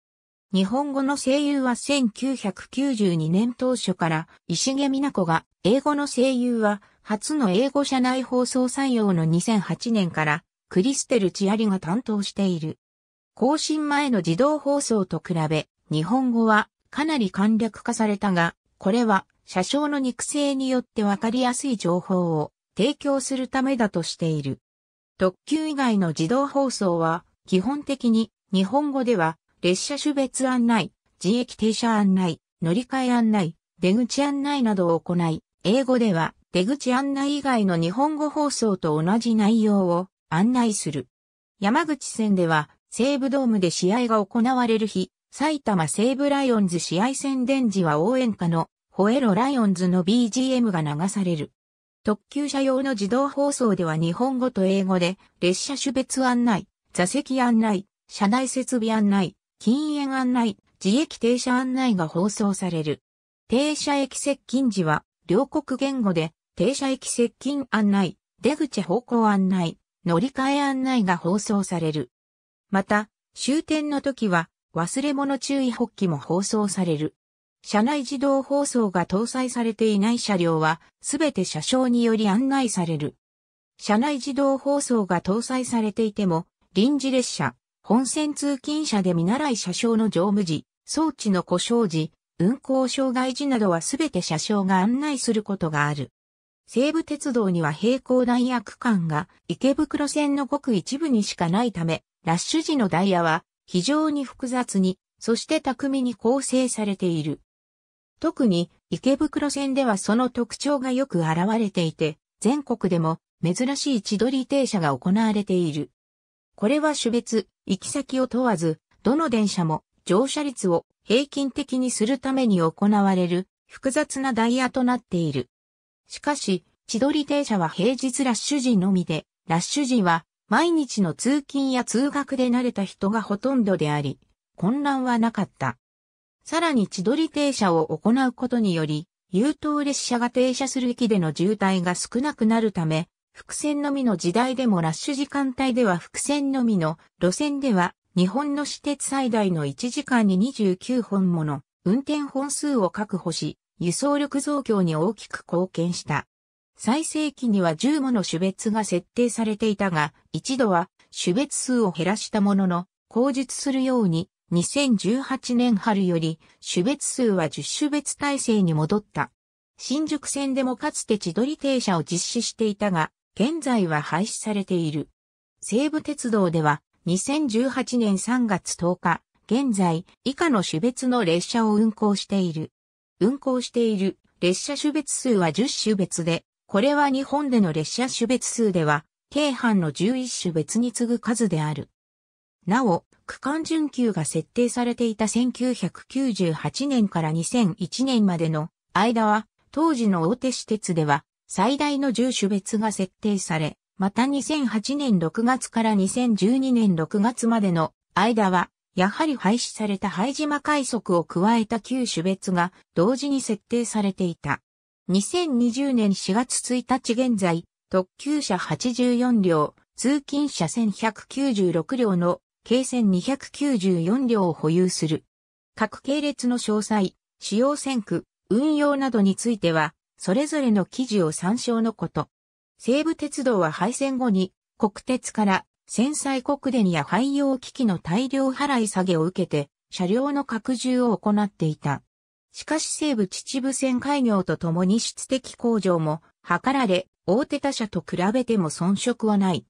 日本語の声優はせんきゅうひゃくきゅうじゅうにねん当初から石毛美奈子が、英語の声優は初の英語車内放送採用のにせんはちねんからクリステル千有が担当している。更新前の自動放送と比べ、日本語はかなり簡略化されたが、これは車掌の肉声によってわかりやすい情報を提供するためだとしている。特急以外の自動放送は基本的に日本語では列車種別案内、自駅停車案内、乗り換え案内、出口案内などを行い、英語では出口案内以外の日本語放送と同じ内容を案内する。山口線では西武ドームで試合が行われる日、埼玉西武ライオンズ試合宣伝時は応援歌のホエロライオンズの ビージーエム が流される。特急車用の自動放送では日本語と英語で列車種別案内、座席案内、車内設備案内、禁煙案内、自駅停車案内が放送される。停車駅接近時は両国言語で停車駅接近案内、出口方向案内、乗り換え案内が放送される。また、終点の時は忘れ物注意発記も放送される。車内自動放送が搭載されていない車両は、すべて車掌により案内される。車内自動放送が搭載されていても、臨時列車、本線通勤車で見習い車掌の乗務時、装置の故障時、運行障害時などはすべて車掌が案内することがある。西武鉄道には並行ダイヤ区間が池袋線のごく一部にしかないため、ラッシュ時のダイヤは、非常に複雑に、そして巧みに構成されている。特に池袋線ではその特徴がよく現れていて、全国でも珍しい千鳥停車が行われている。これは種別、行き先を問わず、どの電車も乗車率を平均的にするために行われる複雑なダイヤとなっている。しかし、千鳥停車は平日ラッシュ時のみで、ラッシュ時は毎日の通勤や通学で慣れた人がほとんどであり、混乱はなかった。さらに千鳥停車を行うことにより、優等列車が停車する駅での渋滞が少なくなるため、複線のみの時代でもラッシュ時間帯では複線のみの路線では、日本の私鉄最大のいちじかんににじゅうきゅうほんもの運転本数を確保し、輸送力増強に大きく貢献した。最盛期にはじゅうもの種別が設定されていたが、一度は種別数を減らしたものの、後述するように、にせんじゅうはちねん春より種別数はじゅう種別体制に戻った。新宿線でもかつて千鳥停車を実施していたが、現在は廃止されている。西武鉄道ではにせんじゅうはちねんさんがつとおか、現在以下の種別の列車を運行している。運行している列車種別数はじゅう種別で、これは日本での列車種別数では、京阪のじゅういち種別に次ぐ数である。なお、区間準急が設定されていたせんきゅうひゃくきゅうじゅうはちねんからにせんいちねんまでの間は、当時の大手私鉄では最大のじゅう種別が設定され、またにせんはちねんろくがつからにせんじゅうにねんろくがつまでの間は、やはり廃止された拝島快速を加えたきゅう種別が同時に設定されていた。にせんにじゅうねんしがつついたち現在、特急車はちじゅうよん両、通勤車せんひゃくきゅうじゅうろく両の計せんにひゃくきゅうじゅうよん両を保有する。各系列の詳細、使用線区、運用などについては、それぞれの記事を参照のこと。西武鉄道は廃線後に、国鉄から、戦災国電や廃用機器の大量払い下げを受けて、車両の拡充を行っていた。しかし西武秩父線開業とともに質的向上も図られ、大手他社と比べても遜色はない。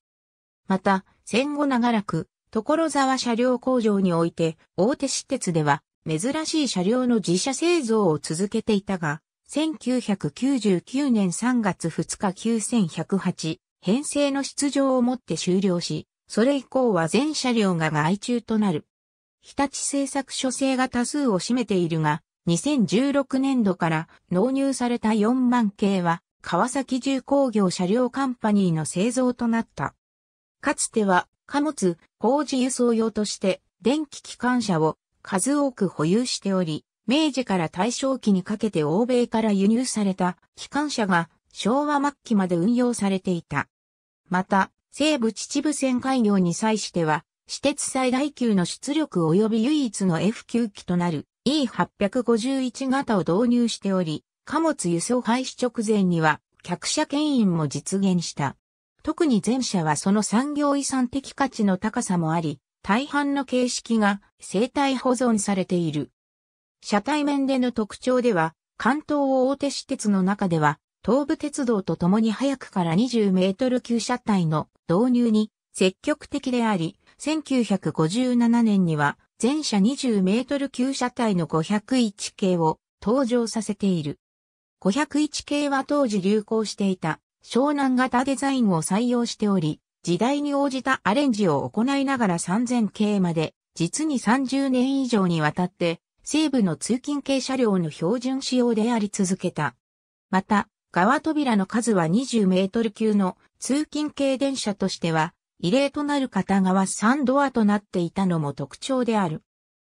また、戦後長らく、所沢車両工場において、大手私鉄では、珍しい車両の自社製造を続けていたが、せんきゅうひゃくきゅうじゅうきゅうねんさんがつふつかきゅうせんひゃくはち、編成の出場をもって終了し、それ以降は全車両が外注となる。日立製作所製が多数を占めているが、にせんじゅうろくねん度から納入されたよんまん系は、川崎重工業車両カンパニーの製造となった。かつては、貨物、工事輸送用として、電気機関車を数多く保有しており、明治から大正期にかけて欧米から輸入された機関車が昭和末期まで運用されていた。また、西武秩父線開業に際しては、私鉄最大級の出力及び唯一の エフきゅう 機となる イーはっぴゃくごじゅういち 型を導入しており、貨物輸送廃止直前には客車牽引も実現した。特に前者はその産業遺産的価値の高さもあり、大半の形式が生態保存されている。車体面での特徴では、関東大手私鉄の中では、東武鉄道と共に早くからにじゅうメートル級車体の導入に積極的であり、せんきゅうひゃくごじゅうななねんには全車にじゅうメートル級車体のごひゃくいち系を登場させている。ごひゃくいち系は当時流行していた。湘南型デザインを採用しており、時代に応じたアレンジを行いながらさんぜん系まで、実にさんじゅうねん以上にわたって、西武の通勤系車両の標準仕様であり続けた。また、側扉の数はにじゅうメートル級の通勤系電車としては、異例となる片側さんドアとなっていたのも特徴である。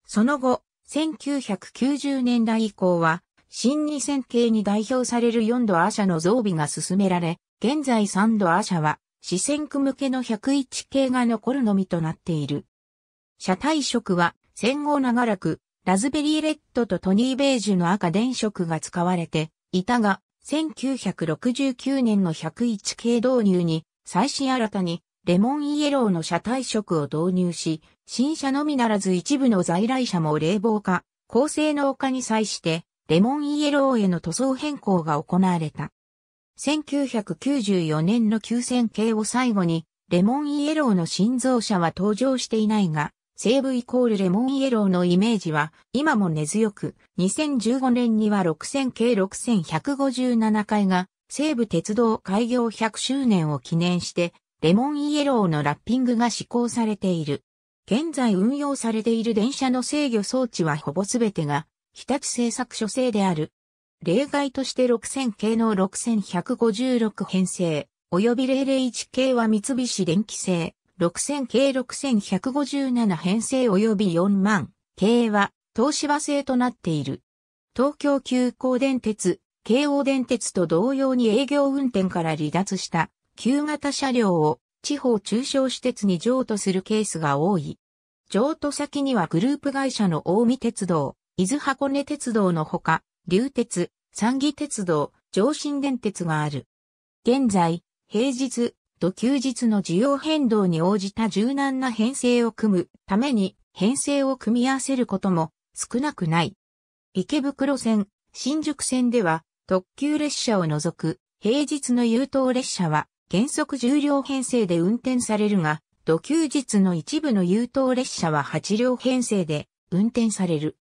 その後、せんきゅうひゃくきゅうじゅうねんだい以降は、新にせん系に代表されるよんドア車の増備が進められ、現在さんドア車は四線区向けのひゃくいち系が残るのみとなっている。車体色は戦後長らくラズベリーレッドとトニーベージュの赤電色が使われていたが、せんきゅうひゃくろくじゅうきゅうねんのひゃくいち系導入に最新新たにレモンイエローの車体色を導入し、新車のみならず一部の在来車も冷房化、高性能化に際して、レモンイエローへの塗装変更が行われた。せんきゅうひゃくきゅうじゅうよねんのきゅうせん系を最後に、レモンイエローの新造車は登場していないが、西武イコールレモンイエローのイメージは今も根強く、にせんじゅうごねんにはろくせん系ろくせんひゃくごじゅうなな回が西武鉄道開業ひゃくしゅうねんを記念して、レモンイエローのラッピングが施行されている。現在運用されている電車の制御装置はほぼすべてが、日立製作所製である。例外としてろくせん系のろくせんひゃくごじゅうろく編成、及びぜろぜろいち系は三菱電機製、ろくせん系ろくせんひゃくごじゅうなな編成及びよんまん系は東芝製となっている。東京急行電鉄、京王電鉄と同様に営業運転から離脱した旧型車両を地方中小私鉄に譲渡するケースが多い。譲渡先にはグループ会社の近江鉄道、伊豆箱根鉄道のほか、流鉄、三岐鉄道、上信電鉄がある。現在、平日と休日の需要変動に応じた柔軟な編成を組むために編成を組み合わせることも少なくない。池袋線、新宿線では特急列車を除く平日の優等列車は原則じゅう両編成で運転されるが、と休日の一部の優等列車ははち両編成で運転される。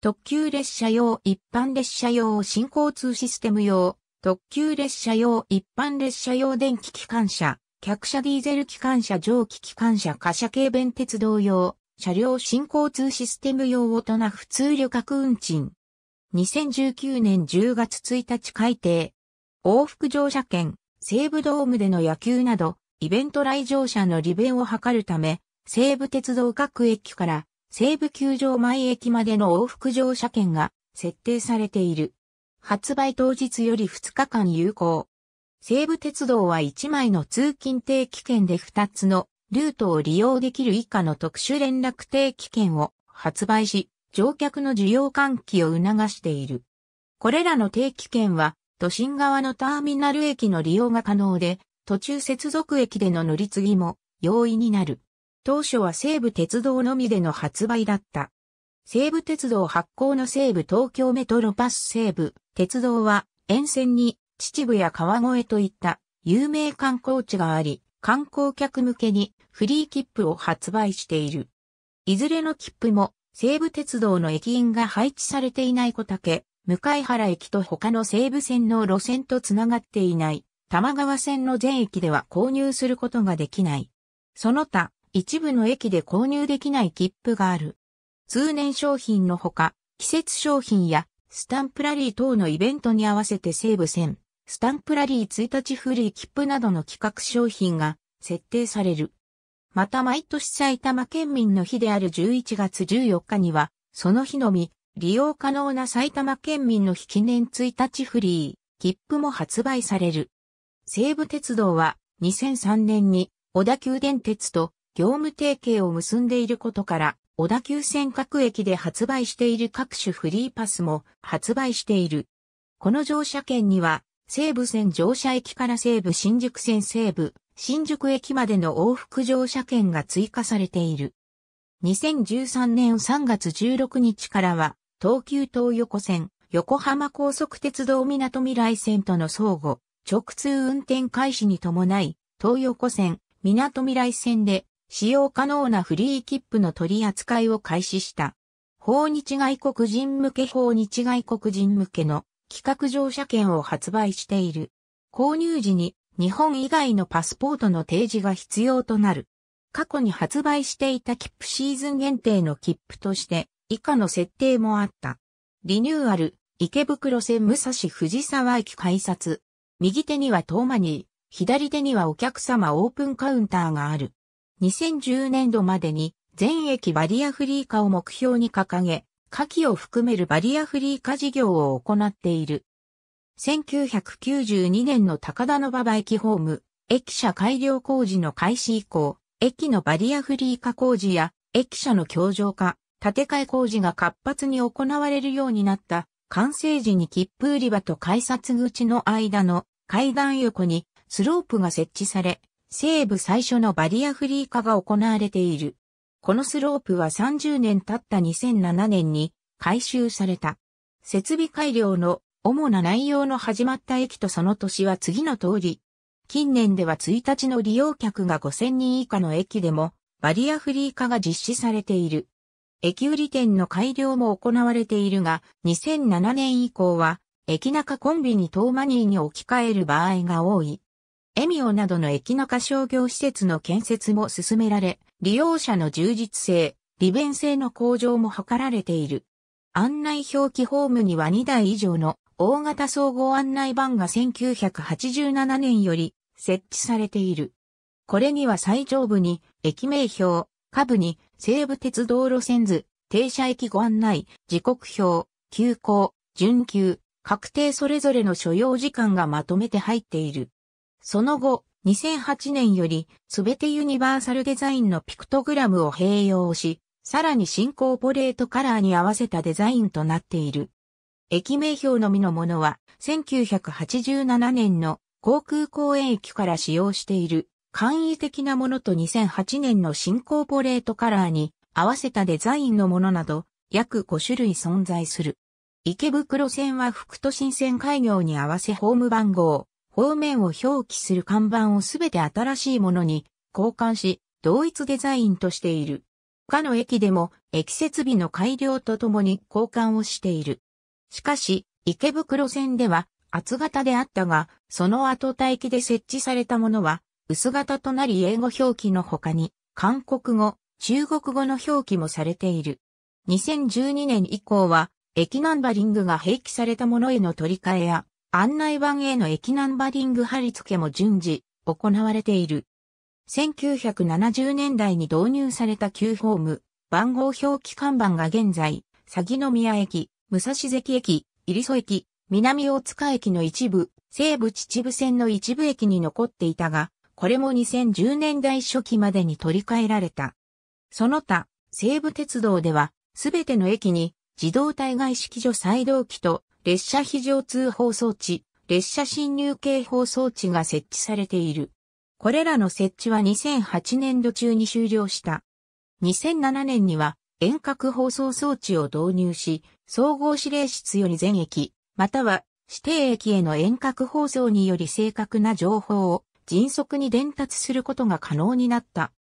特急列車用、一般列車用、新交通システム用、特急列車用、一般列車用電気機関車、客車ディーゼル機関車、蒸気機関車、貨車軽便鉄道用、車両新交通システム用大人普通旅客運賃。にせんじゅうきゅうねんじゅうがつついたち改定。往復乗車券、西武ドームでの野球など、イベント来場者の利便を図るため、西武鉄道各駅から、西武球場前駅までの往復乗車券が設定されている。発売当日よりふつかかん有効。西武鉄道はいちまいの通勤定期券でふたつのルートを利用できる以下の特殊連絡定期券を発売し、乗客の需要喚起を促している。これらの定期券は都心側のターミナル駅の利用が可能で、途中接続駅での乗り継ぎも容易になる。当初は西武鉄道のみでの発売だった。西武鉄道発行の西武東京メトロパス西武鉄道は沿線に秩父や川越といった有名観光地があり、観光客向けにフリー切符を発売している。いずれの切符も西武鉄道の駅員が配置されていない小竹、向原駅と他の西武線の路線とつながっていない多摩川線の全駅では購入することができない。その他、一部の駅で購入できない切符がある。通年商品のほか、季節商品やスタンプラリー等のイベントに合わせて西武線、スタンプラリーついたちフリー切符などの企画商品が設定される。また毎年埼玉県民の日であるじゅういちがつじゅうよっかには、その日のみ、利用可能な埼玉県民の日記念ついたちフリー切符も発売される。西武鉄道はにせんさんねんに小田急電鉄と業務提携を結んでいることから、小田急線各駅で発売している各種フリーパスも発売している。この乗車券には、西武線乗車駅から西武新宿線西武新宿駅までの往復乗車券が追加されている。にせんじゅうさんねんさんがつじゅうろくにちからは、東急東横線、横浜高速鉄道港未来線との相互、直通運転開始に伴い、東横線、港未来線で、使用可能なフリー切符の取り扱いを開始した。訪日外国人向け訪日外国人向けの企画乗車券を発売している。購入時に日本以外のパスポートの提示が必要となる。過去に発売していた切符シーズン限定の切符として以下の設定もあった。リニューアル、池袋線武蔵藤沢駅改札。右手にはトーマニー、左手にはお客様オープンカウンターがある。にせんじゅうねんどまでに全駅バリアフリー化を目標に掲げ、下記を含めるバリアフリー化事業を行っている。せんきゅうひゃくきゅうじゅうにねんの高田馬場駅ホーム、駅舎改良工事の開始以降、駅のバリアフリー化工事や駅舎の強靭化、建て替え工事が活発に行われるようになった。完成時に切符売り場と改札口の間の階段横にスロープが設置され、西武最初のバリアフリー化が行われている。このスロープはさんじゅうねん経ったにせんななねんに改修された。設備改良の主な内容の始まった駅とその年は次の通り。近年ではついたちの利用客がごせんにん以下の駅でもバリアフリー化が実施されている。駅売店の改良も行われているが、にせんななねん以降は駅ナカコンビニ等マニーに置き換える場合が多い。エミオなどの駅ナカ商業施設の建設も進められ、利用者の充実性、利便性の向上も図られている。案内表記ホームにはにだい以上の大型総合案内板がせんきゅうひゃくはちじゅうななねんより設置されている。これには最上部に駅名表、下部に西武鉄道路線図、停車駅ご案内、時刻表、急行、準急、確定それぞれの所要時間がまとめて入っている。その後、にせんはちねんよりすべてユニバーサルデザインのピクトグラムを併用し、さらに新コーポレートカラーに合わせたデザインとなっている。駅名表のみのものは、せんきゅうひゃくはちじゅうななねんの航空公園駅から使用している簡易的なものとにせんはちねんの新コーポレートカラーに合わせたデザインのものなど、約ごしゅるい存在する。池袋線は副都心線開業に合わせホーム番号、方面を表記する看板をすべて新しいものに交換し、同一デザインとしている。他の駅でも駅設備の改良とともに交換をしている。しかし、池袋線では厚型であったが、その後待機で設置されたものは薄型となり英語表記の他に、韓国語、中国語の表記もされている。にせんじゅうにねん以降は、駅ナンバリングが併記されたものへの取り替えや、案内板への駅ナンバリング貼り付けも順次行われている。せんきゅうひゃくななじゅうねんだいに導入された旧ホーム、番号表記看板が現在、鷺宮駅、武蔵関駅、入曽駅、南大塚駅の一部、西武秩父線の一部駅に残っていたが、これもにせんじゅうねんだい初期までに取り替えられた。その他、西武鉄道では、すべての駅に自動対外式除細動機と列車非常通報装置、列車進入警報装置が設置されている。これらの設置はにせんはちねんど中に終了した。にせんななねんには遠隔放送装置を導入し、総合指令室より全駅、または指定駅への遠隔放送により正確な情報を迅速に伝達することが可能になった。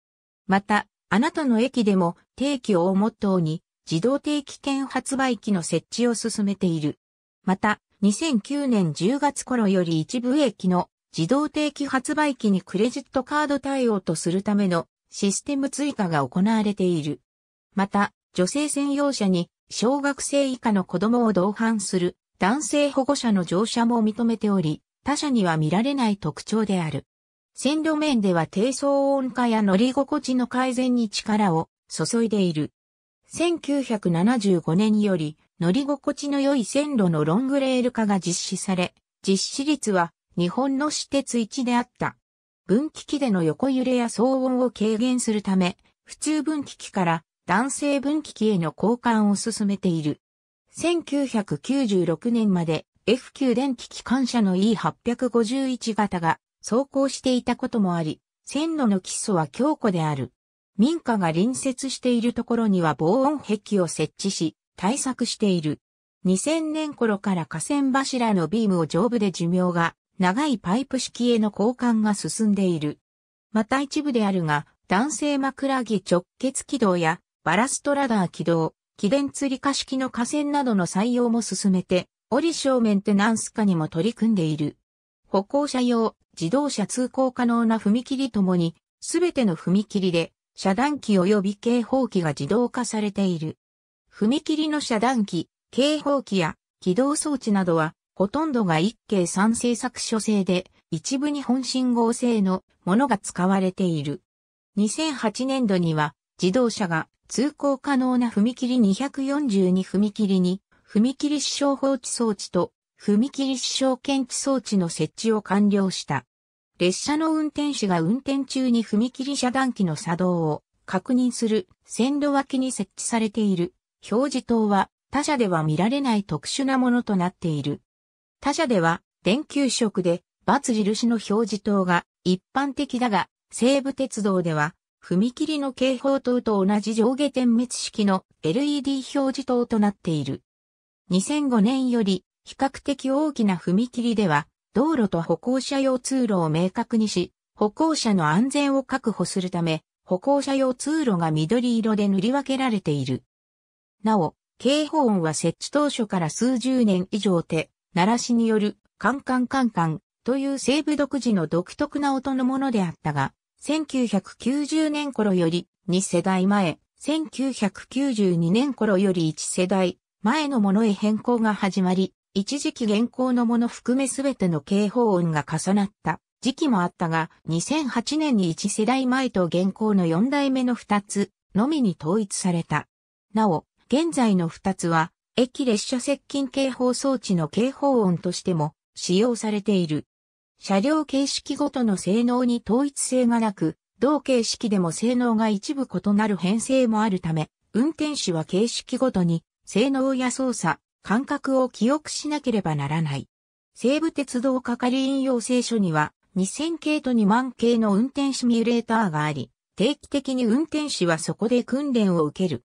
また、あなたの駅でも定期をモットーに、自動定期券発売機の設置を進めている。また、にせんきゅうねんじゅうがつ頃より一部駅の自動定期発売機にクレジットカード対応とするためのシステム追加が行われている。また、女性専用車に小学生以下の子供を同伴する男性保護者の乗車も認めており、他社には見られない特徴である。線路面では低騒音化や乗り心地の改善に力を注いでいる。せんきゅうひゃくななじゅうごねんより乗り心地の良い線路のロングレール化が実施され、実施率は日本の私鉄いちであった。分岐器での横揺れや騒音を軽減するため、普通分岐器から弾性分岐器への交換を進めている。せんきゅうひゃくきゅうじゅうろくねんまで エフきゅう 電気機関車の イーはちごういち 型が走行していたこともあり、線路の基礎は強固である。民家が隣接しているところには防音壁を設置し、対策している。にせんねん頃から架線柱のビームを丈夫で寿命が長いパイプ式への交換が進んでいる。また一部であるが、弾性枕木直結軌道やバラストラダー軌道、起電吊り架式の架線などの採用も進めて、折衝メンテナンス化にも取り組んでいる。歩行者用、自動車通行可能な踏切ともに、すべての踏切で、遮断機及び警報機が自動化されている。踏切の遮断機、警報機や起動装置などは、ほとんどが一京三製作所製で、一部日本信号製のものが使われている。にせんはちねんどには、自動車が通行可能な踏切にひゃくよんじゅうに踏切に、踏切視床放置装置と踏切視床検知装置の設置を完了した。列車の運転士が運転中に踏切遮断機の作動を確認する線路脇に設置されている表示灯は他社では見られない特殊なものとなっている。他社では電球色で×印の表示灯が一般的だが、西武鉄道では踏切の警報灯と同じ上下点滅式の エルイーディー 表示灯となっている。にせんごねんより比較的大きな踏切では、道路と歩行者用通路を明確にし、歩行者の安全を確保するため、歩行者用通路が緑色で塗り分けられている。なお、警報音は設置当初から数十年以上手鳴らしによるカンカンカンカンという西部独自の独特な音のものであったが、せんきゅうひゃくきゅうじゅうねん頃よりに世代前、せんきゅうひゃくきゅうじゅうにねん頃よりいち世代前のものへ変更が始まり、一時期現行のもの含めすべての警報音が重なった時期もあったが、にせんはちねんにいち世代前と現行のよん代目のふたつのみに統一された。なお、現在のふたつは、駅列車接近警報装置の警報音としても使用されている。車両形式ごとの性能に統一性がなく、同形式でも性能が一部異なる編成もあるため、運転手は形式ごとに性能や操作、感覚を記憶しなければならない。西武鉄道係員養成所にはにせん系とにまん系の運転シミュレーターがあり、定期的に運転手はそこで訓練を受ける。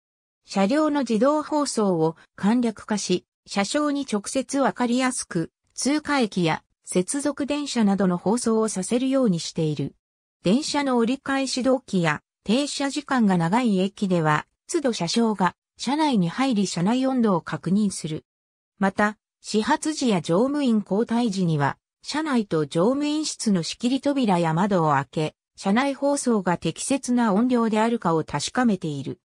車両の自動放送を簡略化し、車掌に直接わかりやすく、通過駅や接続電車などの放送をさせるようにしている。電車の折り返し動機や停車時間が長い駅では、都度車掌が車内に入り車内温度を確認する。また、始発時や乗務員交代時には、車内と乗務員室の仕切り扉や窓を開け、車内放送が適切な音量であるかを確かめている。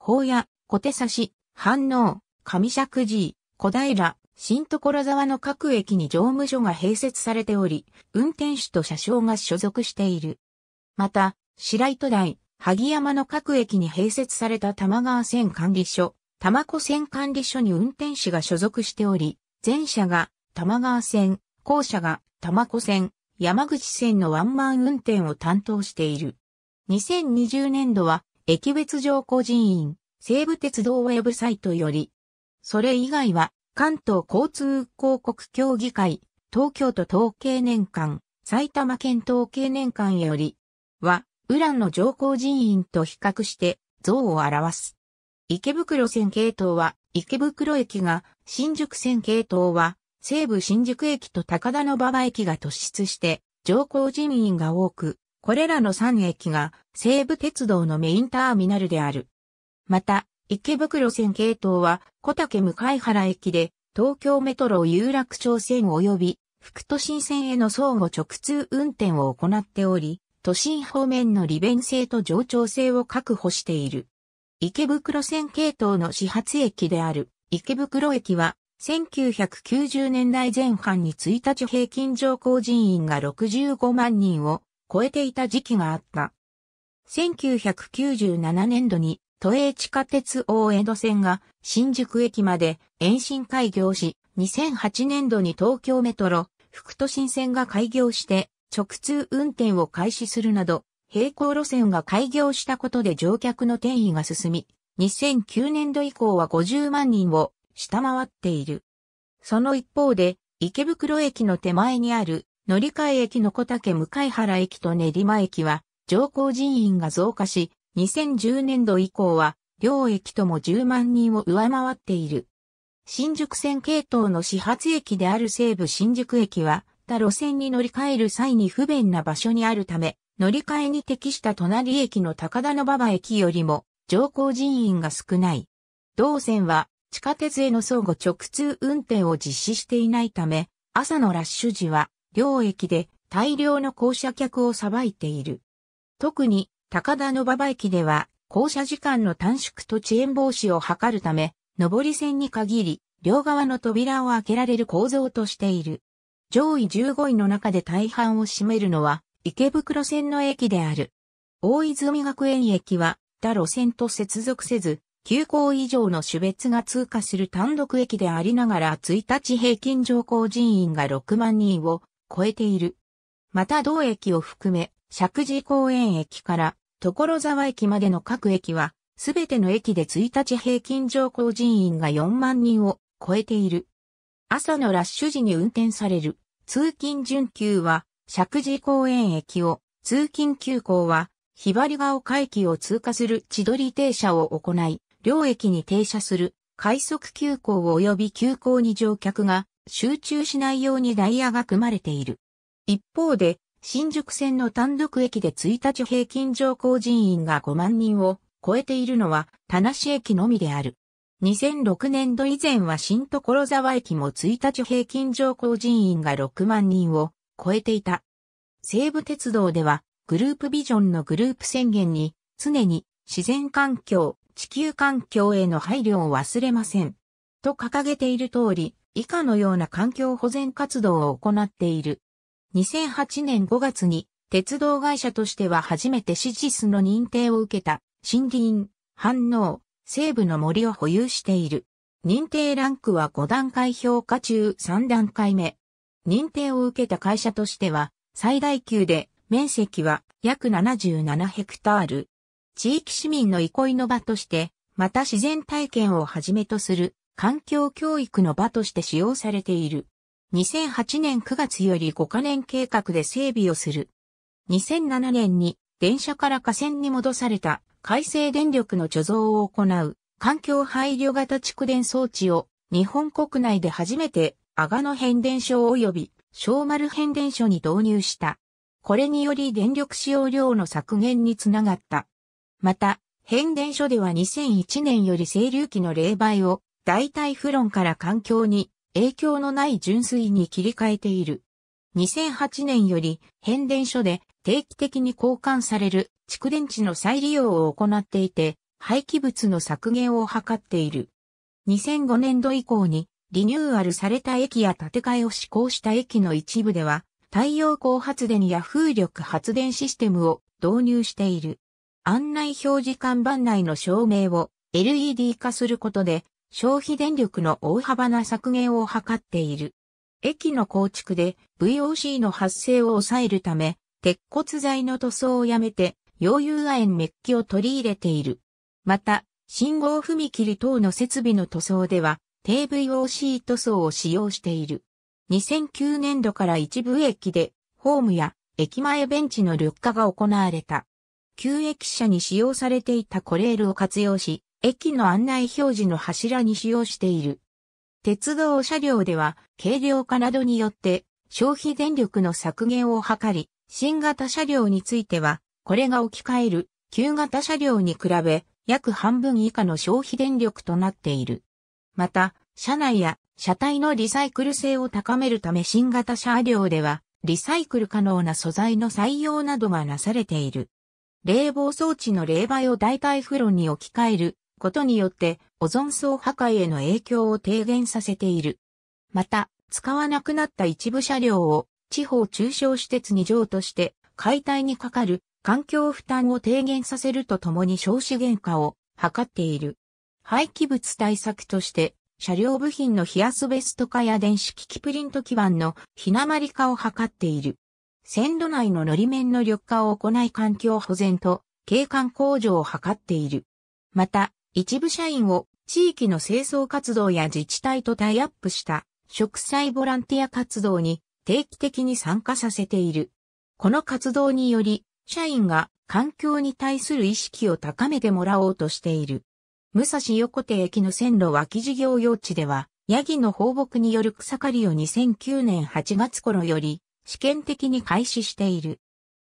保谷、小手指、飯能、上石神井、小平、新所沢の各駅に乗務所が併設されており、運転手と車掌が所属している。また、白糸台、萩山の各駅に併設された玉川線管理所、玉子線管理所に運転手が所属しており、前者が玉川線、後者が玉子線、山口線のワンマン運転を担当している。にせんにじゅうねんどは、駅別乗個人員、西武鉄道ウェブサイトより、それ以外は、関東交通広告協議会、東京都統計年間、埼玉県統計年間より、は、浦の乗降人員と比較して、像を表す。池袋線系統は、池袋駅が、新宿線系統は、西武新宿駅と高田馬場駅が突出して、乗降人員が多く、これらのさん駅が、西武鉄道のメインターミナルである。また、池袋線系統は、小竹向原駅で、東京メトロ有楽町線及び、副都心線への相互直通運転を行っており、都心方面の利便性と冗長性を確保している。池袋線系統の始発駅である、池袋駅は、せんきゅうひゃくきゅうじゅうねんだいぜんはんにいちにち平均乗降人員がろくじゅうごまんにんを超えていた時期があった。せんきゅうひゃくきゅうじゅうななねんどに、都営地下鉄大江戸線が新宿駅まで延伸開業し、にせんはちねんどに東京メトロ、副都心線が開業して直通運転を開始するなど、並行路線が開業したことで乗客の転移が進み、にせんきゅうねんど以降はごじゅうまんにんを下回っている。その一方で、池袋駅の手前にある乗り換え駅の小竹向原駅と練馬駅は乗降人員が増加し、にせんじゅうねんど以降は両駅ともじゅうまんにんを上回っている。新宿線系統の始発駅である西武新宿駅は、他路線に乗り換える際に不便な場所にあるため、乗り換えに適した隣駅の高田馬場駅よりも乗降人員が少ない。同線は地下鉄への相互直通運転を実施していないため、朝のラッシュ時は両駅で大量の降車客をさばいている。特に高田馬場駅では降車時間の短縮と遅延防止を図るため、上り線に限り、両側の扉を開けられる構造としている。上位じゅうごいの中で大半を占めるのは、池袋線の駅である。大泉学園駅は、他路線と接続せず、きゅうこう以上の種別が通過する単独駅でありながら、いちにち平均乗降人員がろくまんにんを超えている。また同駅を含め、石神井公園駅から所沢駅までの各駅は、すべての駅でいちにち平均乗降人員がよんまんにんを超えている。朝のラッシュ時に運転される通勤準急は石神井公園駅を、通勤急行はひばりが丘駅を通過する千鳥停車を行い、両駅に停車する快速急行及び急行に乗客が集中しないようにダイヤが組まれている。一方で新宿線の単独駅でいちにち平均乗降人員がごまんにんを超えているのは、田無駅のみである。にせんろくねん度以前は新所沢駅もいちにち平均乗降人員がろくまんにんを超えていた。西武鉄道ではグループビジョンのグループ宣言に常に自然環境、地球環境への配慮を忘れませんと掲げている通り、以下のような環境保全活動を行っている。にせんはちねんごがつに鉄道会社としては初めてシジスの認定を受けた森林、飯能、西部の森を保有している。認定ランクはごだんかい評価中さんだんかいめ。認定を受けた会社としては最大級で面積は約ななじゅうななヘクタール。地域市民の憩いの場として、また自然体験をはじめとする環境教育の場として使用されている。にせんはちねんくがつよりごかねんけいかで整備をする。にせんななねんに電車から架線に戻された改正電力の貯蔵を行う環境配慮型蓄電装置を日本国内で初めて阿賀野変電所及び小丸変電所に導入した。これにより電力使用量の削減につながった。また、変電所ではにせんいちねんより整流器の冷媒を代替フロンから環境に影響のない純水に切り替えている。にせんはちねんより変電所で定期的に交換される蓄電池の再利用を行っていて、廃棄物の削減を図っている。にせんごねん度以降にリニューアルされた駅や建て替えを施行した駅の一部では、太陽光発電や風力発電システムを導入している。案内表示看板内の照明を エルイーディー 化することで、消費電力の大幅な削減を図っている。駅の構築で ブイオーシー の発生を抑えるため、鉄骨材の塗装をやめて、溶融亜鉛メッキを取り入れている。また、信号踏切等の設備の塗装では、低 ブイオーシー 塗装を使用している。にせんきゅうねん度から一部駅で、ホームや駅前ベンチの緑化が行われた。旧駅舎に使用されていたコレールを活用し、駅の案内表示の柱に使用している。鉄道車両では、軽量化などによって、消費電力の削減を図り、新型車両については、これが置き換える、旧型車両に比べ、約半分以下の消費電力となっている。また、車内や車体のリサイクル性を高めるため新型車両では、リサイクル可能な素材の採用などがなされている。冷房装置の冷媒を代替フロンに置き換えることによってオゾン層破壊への影響を低減させている。また、使わなくなった一部車両を地方中小施設に譲渡して解体にかかる環境負担を低減させるとともに少子減化を図っている。廃棄物対策として車両部品の非アスベスト化や電子機器プリント基板のひなまり化を図っている。線路内ののり面の緑化を行い環境保全と景観向上を図っている。また、一部社員を地域の清掃活動や自治体とタイアップした植栽ボランティア活動に定期的に参加させている。この活動により、社員が環境に対する意識を高めてもらおうとしている。武蔵横手駅の線路脇事業用地では、ヤギの放牧による草刈りをにせんきゅうねんはちがつ頃より、試験的に開始している。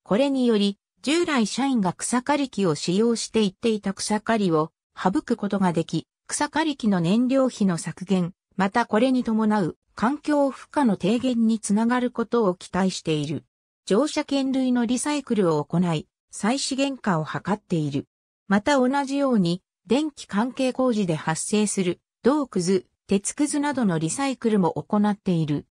これにより、従来社員が草刈り機を使用していっていた草刈りを省くことができ、草刈り機の燃料費の削減、またこれに伴う環境負荷の低減につながることを期待している。乗車券類のリサイクルを行い、再資源化を図っている。また同じように、電気関係工事で発生する銅くず、鉄くずなどのリサイクルも行っている。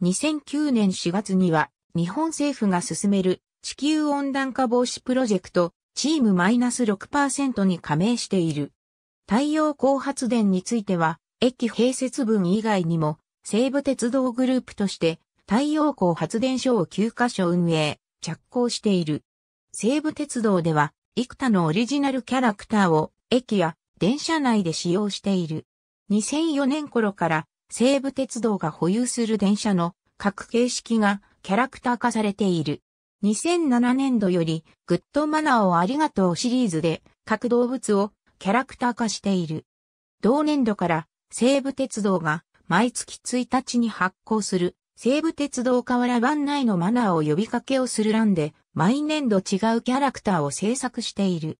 にせんきゅうねんしがつには日本政府が進める地球温暖化防止プロジェクトチーム マイナスろくパーセント に加盟している。太陽光発電については駅併設分以外にも西武鉄道グループとして太陽光発電所をきゅうかしょ運営、着工している。西武鉄道では幾多のオリジナルキャラクターを駅や電車内で使用している。にせんよねん頃から西武鉄道が保有する電車の各形式がキャラクター化されている。にせんななねん度よりグッドマナーをありがとうシリーズで各動物をキャラクター化している。同年度から西武鉄道が毎月ついたちに発行する西武鉄道河原版内のマナーを呼びかけをする欄で毎年度違うキャラクターを制作している。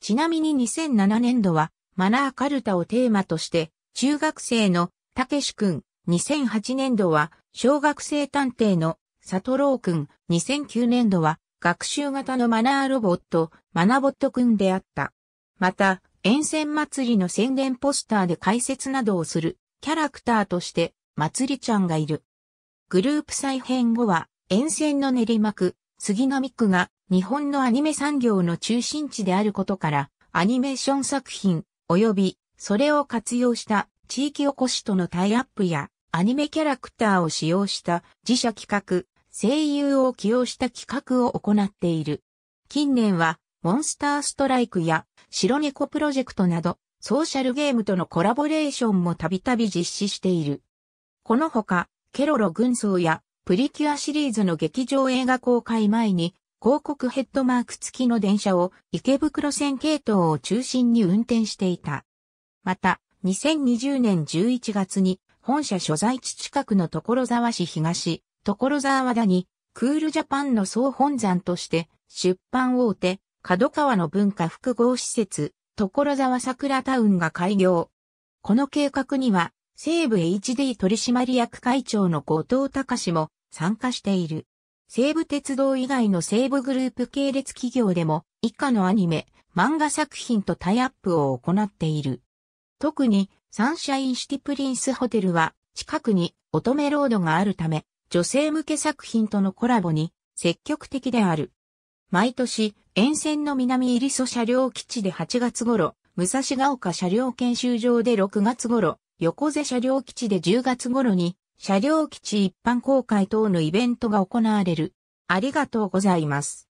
ちなみににせんななねん度はマナーカルタをテーマとして、中学生のたけしくん、にせんはちねんどは、小学生探偵のさとろうくん、にせんきゅうねんどは、学習型のマナーロボット、マナボットくんであった。また、沿線祭りの宣伝ポスターで解説などをする、キャラクターとして、まつりちゃんがいる。グループ再編後は、沿線の練馬区、杉並区が、日本のアニメ産業の中心地であることから、アニメーション作品、及び、それを活用した地域おこしとのタイアップや、アニメキャラクターを使用した自社企画、声優を起用した企画を行っている。近年は、モンスターストライクや、白猫プロジェクトなど、ソーシャルゲームとのコラボレーションもたびたび実施している。このほか、ケロロ軍曹や、プリキュアシリーズの劇場映画公開前に、広告ヘッドマーク付きの電車を池袋線系統を中心に運転していた。また、にせんにじゅうねんじゅういちがつに本社所在地近くの所沢市東、所沢和田にクールジャパンの総本山として出版大手、角川の文化複合施設、所沢桜タウンが開業。この計画には西武 エイチディー 取締役会長の後藤隆も参加している。西武鉄道以外の西武グループ系列企業でも以下のアニメ、漫画作品とタイアップを行っている。特にサンシャインシティプリンスホテルは近くに乙女ロードがあるため女性向け作品とのコラボに積極的である。毎年沿線の南入曽車両基地ではちがつごろ、武蔵ヶ丘車両研修場でろくがつごろ、横瀬車両基地でじゅうがつごろに車両基地一般公開等のイベントが行われる。ありがとうございます。